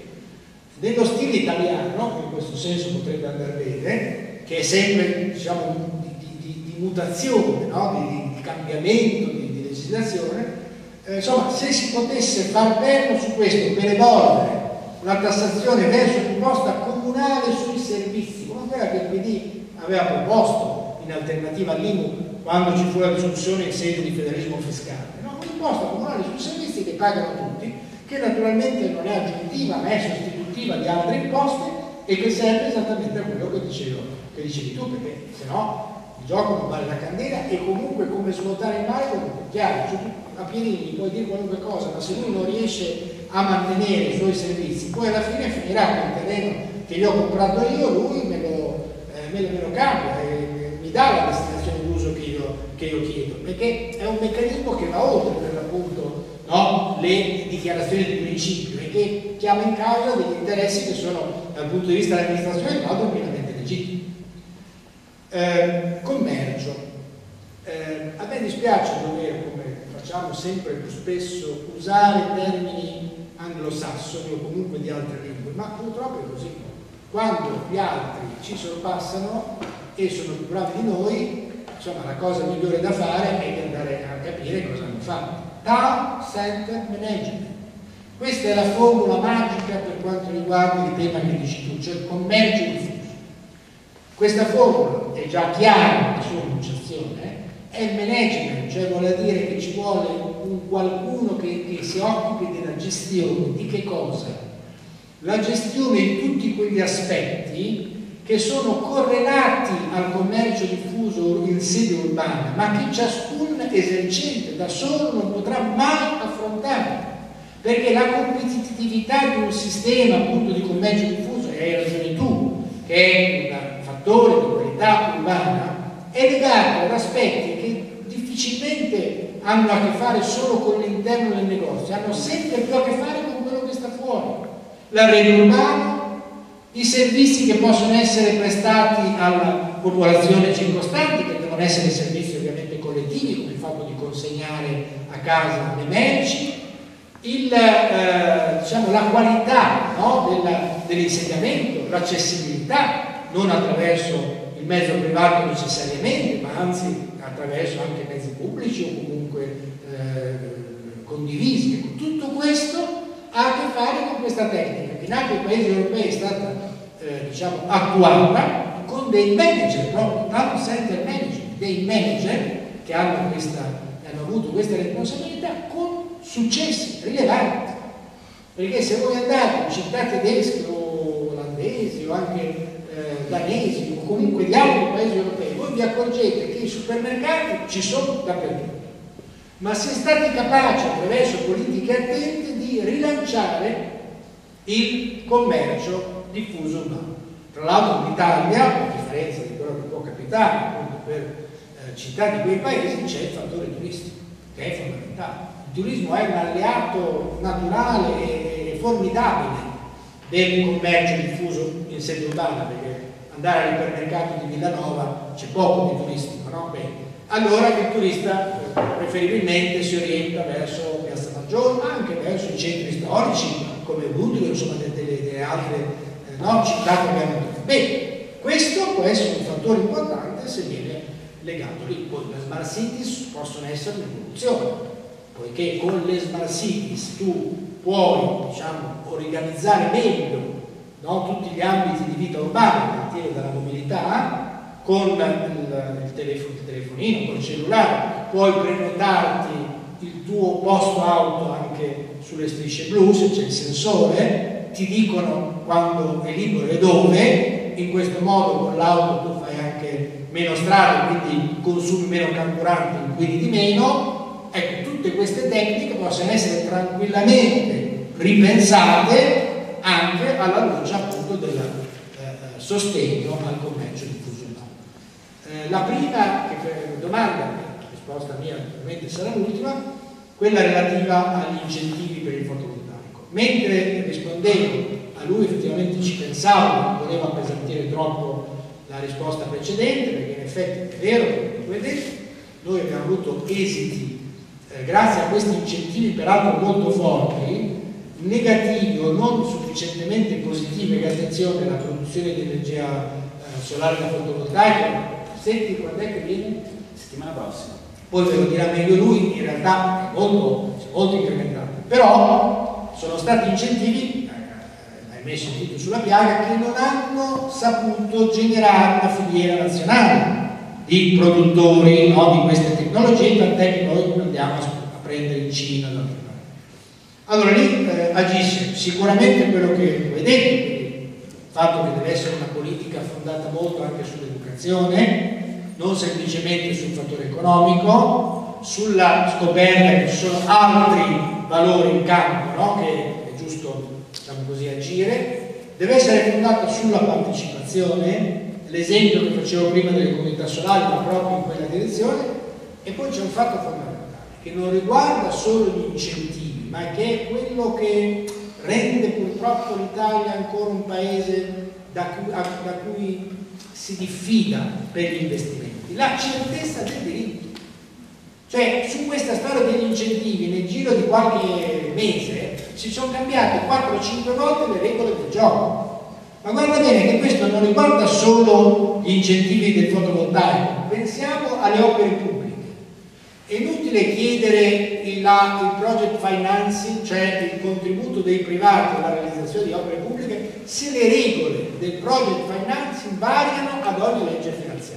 nello stile italiano, in questo senso potrebbe andare bene, che è sempre, diciamo, di, di, di mutazione, no? di, di cambiamento, di, di legislazione, eh, insomma, se si potesse far perno su questo per evolvere una tassazione verso un'imposta comunale sui servizi, come quella che il P D aveva proposto in alternativa all'I M U quando ci fu la discussione in sede di federalismo fiscale, no? Un'imposta comunale sui servizi che pagano tutti, che naturalmente non è aggiuntiva ma è sostitutiva di altre imposte e che serve esattamente a quello che dicevo, che dicevi tu, perché se no il gioco non vale la candela e comunque come svuotare il manico, chiaro, a Pierini puoi dire qualunque cosa, ma se lui non riesce a mantenere i suoi servizi, poi alla fine finirà con il terreno che gli ho comprato io, lui me lo, eh, me lo, me lo cambia e mi dà la destinazione d'uso che io, che io chiedo, perché è un meccanismo che va oltre per l'appunto, no, le dichiarazioni di principio e che chiama in causa degli interessi che sono dal punto di vista dell'amministrazione ma pienamente legittimi. Eh, commercio, eh, a me dispiace dover, come facciamo sempre più spesso, usare termini anglosassoni o comunque di altre lingue, ma purtroppo è così. Quando gli altri ci sorpassano e sono più bravi di noi, insomma la cosa migliore da fare è di andare a capire cosa hanno fatto. Town Center Management, questa è la formula magica per quanto riguarda il tema che dici tu, cioè il commercio diffuso. Questa formula è già chiara nella sua enunciazione, è il management, cioè vuole dire che ci vuole un qualcuno che, che si occupi della gestione, di che cosa? La gestione di tutti quegli aspetti che sono correlati al commercio diffuso in sede urbana, ma che ciascun esercente da solo non potrà mai affrontare, perché la competitività di un sistema appunto di commercio diffuso, e hai ragione tu, che è un fattore di qualità urbana, è legato ad aspetti che difficilmente hanno a che fare solo con l'interno del negozio, hanno sempre più a che fare con quello che sta fuori, la rete urbana, i servizi che possono essere prestati alla popolazione circostante, che devono essere servizi ovviamente collettivi, come il fatto di consegnare a casa le merci, il, eh, diciamo, la qualità, no, dell'insegnamento, l'accessibilità, non attraverso il mezzo privato necessariamente, ma anzi attraverso anche mezzi pubblici o comunque eh, condivisi. Tutto questo ha a che fare con questa tecnica, che in altri paesi europei è stata eh, diciamo, attuata con dei manager, proprio tanto center manager, dei manager che hanno, questa, hanno avuto questa responsabilità con successi rilevanti. Perché se voi andate in città tedesche o olandesi o anche danesi o comunque di altri paesi europei, voi vi accorgete che i supermercati ci sono dappertutto, ma si è stati capaci attraverso politiche attente di rilanciare il commercio diffuso urbano. Tra l'altro in Italia, a differenza di quello che può capitare appunto per eh, città di quei paesi, c'è il fattore turistico che è fondamentale. Il turismo è un alleato naturale e, e formidabile del commercio diffuso in sede urbana, perché andare all'ipermercato di Villanova c'è poco di turistico, no? Beh, allora il turista preferibilmente si orienta verso Piazza Maggiore, ma anche verso i centri storici come Budrio, insomma delle, delle altre eh, no, città che abbiamo detto. Beh, questo può essere un fattore importante se viene legato lì. Poi le smart cities possono essere un'evoluzione, poiché con le smart cities tu puoi, diciamo, organizzare meglio, no, tutti gli ambiti di vita urbana, a partire dalla mobilità, con il, il, telefono, il telefonino, con il cellulare, puoi prenotarti il tuo posto auto anche sulle strisce blu, se c'è il sensore, ti dicono quando è libero e dove, in questo modo con l'auto tu fai anche meno strade, quindi consumi meno carburante, quindi di meno. Ecco, tutte queste tecniche possono essere tranquillamente ripensate anche alla luce appunto del eh, sostegno al commercio diffuso. Eh, la prima che, domanda, la risposta mia ovviamente sarà l'ultima, quella relativa agli incentivi per il fotovoltaico. Mentre rispondevo a lui effettivamente ci pensavo, non volevo appesantire troppo la risposta precedente, perché in effetti è vero, come vedete, noi abbiamo avuto esiti grazie a questi incentivi peraltro molto forti, negativi o non sufficientemente positivi, che attenzione, la produzione di energia eh, solare da fotovoltaica, senti quando è che viene? Settimana prossima. Poi ve lo dirà meglio lui, in realtà è molto, molto incrementato, però sono stati incentivi eh, invece dritto sulla piaga, che non hanno saputo generare una filiera nazionale di produttori, no, di queste tecnologie, tant'è che noi andiamo a, a prendere in Cina. Allora lì eh, agisce sicuramente quello che vedete, il fatto che deve essere una politica fondata molto anche sull'educazione, non semplicemente sul fattore economico, sulla scoperta che ci sono altri valori in campo, no? Che è giusto, diciamo così, agire. Deve essere fondata sulla partecipazione, l'esempio che facevo prima delle comunità solari va proprio in quella direzione. E poi c'è un fatto fondamentale che non riguarda solo gli incentivi, ma che è quello che rende purtroppo l'Italia ancora un paese da cui, a, da cui si diffida per gli investimenti, la certezza dei diritti. Cioè, su questa storia degli incentivi, nel giro di qualche mese si sono cambiate quattro o cinque volte le regole del gioco. Ma guarda bene che questo non riguarda solo gli incentivi del fotovoltaico, pensiamo alle opere pubbliche. È inutile chiedere il, la, il project financing, cioè il contributo dei privati alla realizzazione di opere pubbliche, se le regole del project financing variano ad ogni legge finanziaria.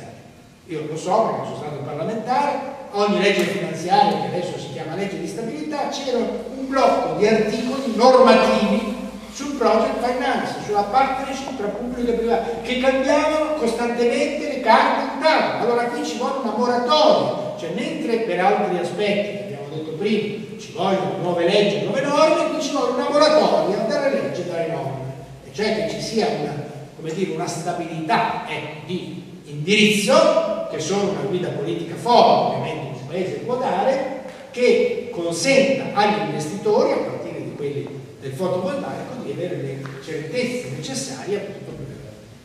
Io lo so perché sono stato parlamentare, ogni legge finanziaria, che adesso si chiama legge di stabilità, c'era un blocco di articoli normativi sul project financing, sulla partnership tra pubblico e privato, che cambiavano costantemente le carte in tavola. Allora qui ci vuole una moratoria. Cioè, mentre per altri aspetti che abbiamo detto prima ci vogliono nuove leggi, nuove norme, qui ci vuole una moratoria dalla legge e dalle norme, e cioè che ci sia una, come dire, una stabilità eh, di indirizzo, che solo una guida politica forte, ovviamente, un paese può dare, che consenta agli investitori, a partire di quelli del fotovoltaico, di avere le certezze necessarie appunto per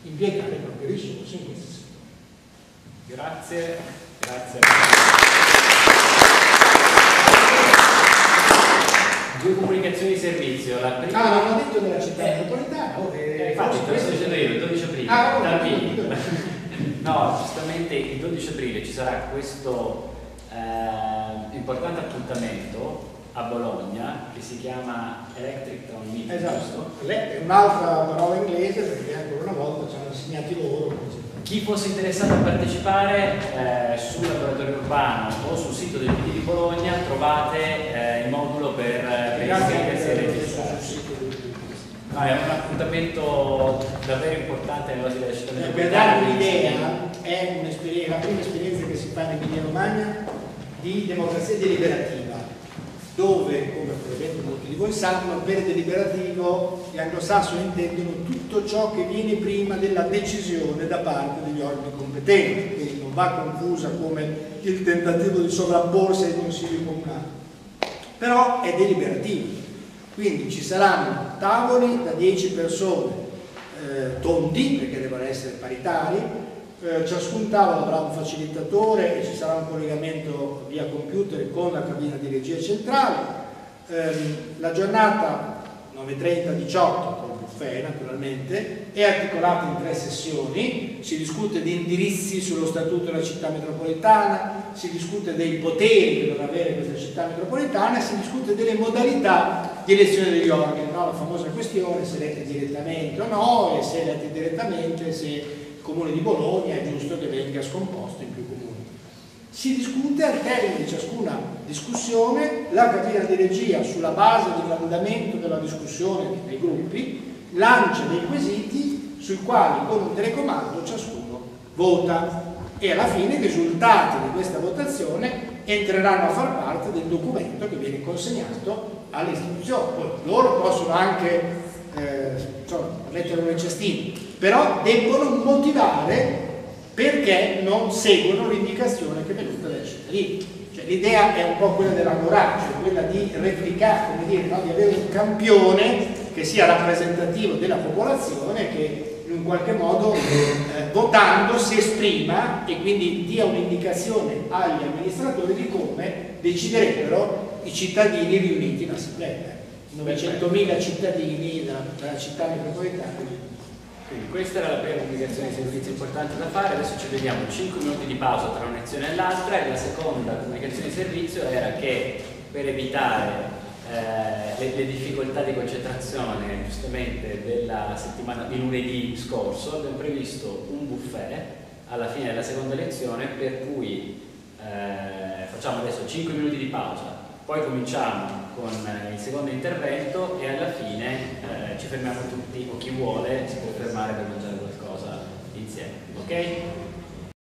impiegare le proprie risorse in questo settore. Grazie. Grazie. Due comunicazioni di servizio. La prima... Ah, non ho detto della città eh, metropolitana. Oh, eh, infatti, te lo sto dicendo io, il dodici aprile. Ah, no, no, giustamente il dodici aprile ci sarà questo eh, importante appuntamento a Bologna che si chiama Electric Town Meeting. Esatto. È un'altra parola inglese perché ancora una volta ci hanno assegnati loro. Così. Chi fosse interessato a partecipare eh, sul Laboratorio Urbano o sul sito del P D di Bologna trovate eh, il modulo per iscriversi e registrarsi. No, è un appuntamento davvero importante nella città della città della città. Per dare un'idea, è un'esperienza, la prima esperienza che si fa in Emilia Romagna di democrazia deliberativa, dove, come probabilmente molti di voi sanno, per deliberativo gli anglosassoni intendono tutto ciò che viene prima della decisione da parte degli organi competenti, quindi non va confusa come il tentativo di sovrapporsi ai consigli comunali, però è deliberativo, quindi ci saranno tavoli da dieci persone, eh, tondi, perché devono essere paritari, eh, ciascun tavolo avrà un facilitatore e ci sarà un collegamento via computer con la cabina di regia centrale. Eh, la giornata nove e trenta diciotto con buffet naturalmente è articolata in tre sessioni, si discute di indirizzi sullo statuto della città metropolitana, si discute dei poteri che dovrà avere questa città metropolitana e si discute delle modalità di elezione degli organi, no? La famosa questione se eletti direttamente o no, e se eletti direttamente se Comune di Bologna è giusto che venga scomposto in più comuni. Si discute al termine di ciascuna discussione, la cabina di regia sulla base dell'andamento della discussione dei gruppi lancia dei quesiti sui quali con un telecomando ciascuno vota e alla fine i risultati di questa votazione entreranno a far parte del documento che viene consegnato alle istituzioni. Poi loro possono anche eh, insomma, metterlo nel cestino, però debbono motivare perché non seguono l'indicazione che è venuta dai cittadini. Cioè, l'idea è un po' quella della coraggio, quella di replicare, come dire, no? Di avere un campione che sia rappresentativo della popolazione, che in un qualche modo eh, votando si esprima e quindi dia un'indicazione agli amministratori di come deciderebbero i cittadini riuniti in assemblea. novecentomila cittadini dalla città metropolitana. Quindi questa era la prima comunicazione di servizio importante da fare, adesso ci vediamo cinque minuti di pausa tra un'azione e l'altra, e la seconda comunicazione di servizio era che per evitare eh, le, le difficoltà di concentrazione giustamente della settimana di lunedì scorso, abbiamo previsto un buffet alla fine della seconda lezione, per cui eh, facciamo adesso cinque minuti di pausa, poi cominciamo con il secondo intervento e alla fine eh, ci fermiamo tutti, o chi vuole si può fermare per mangiare qualcosa insieme, ok?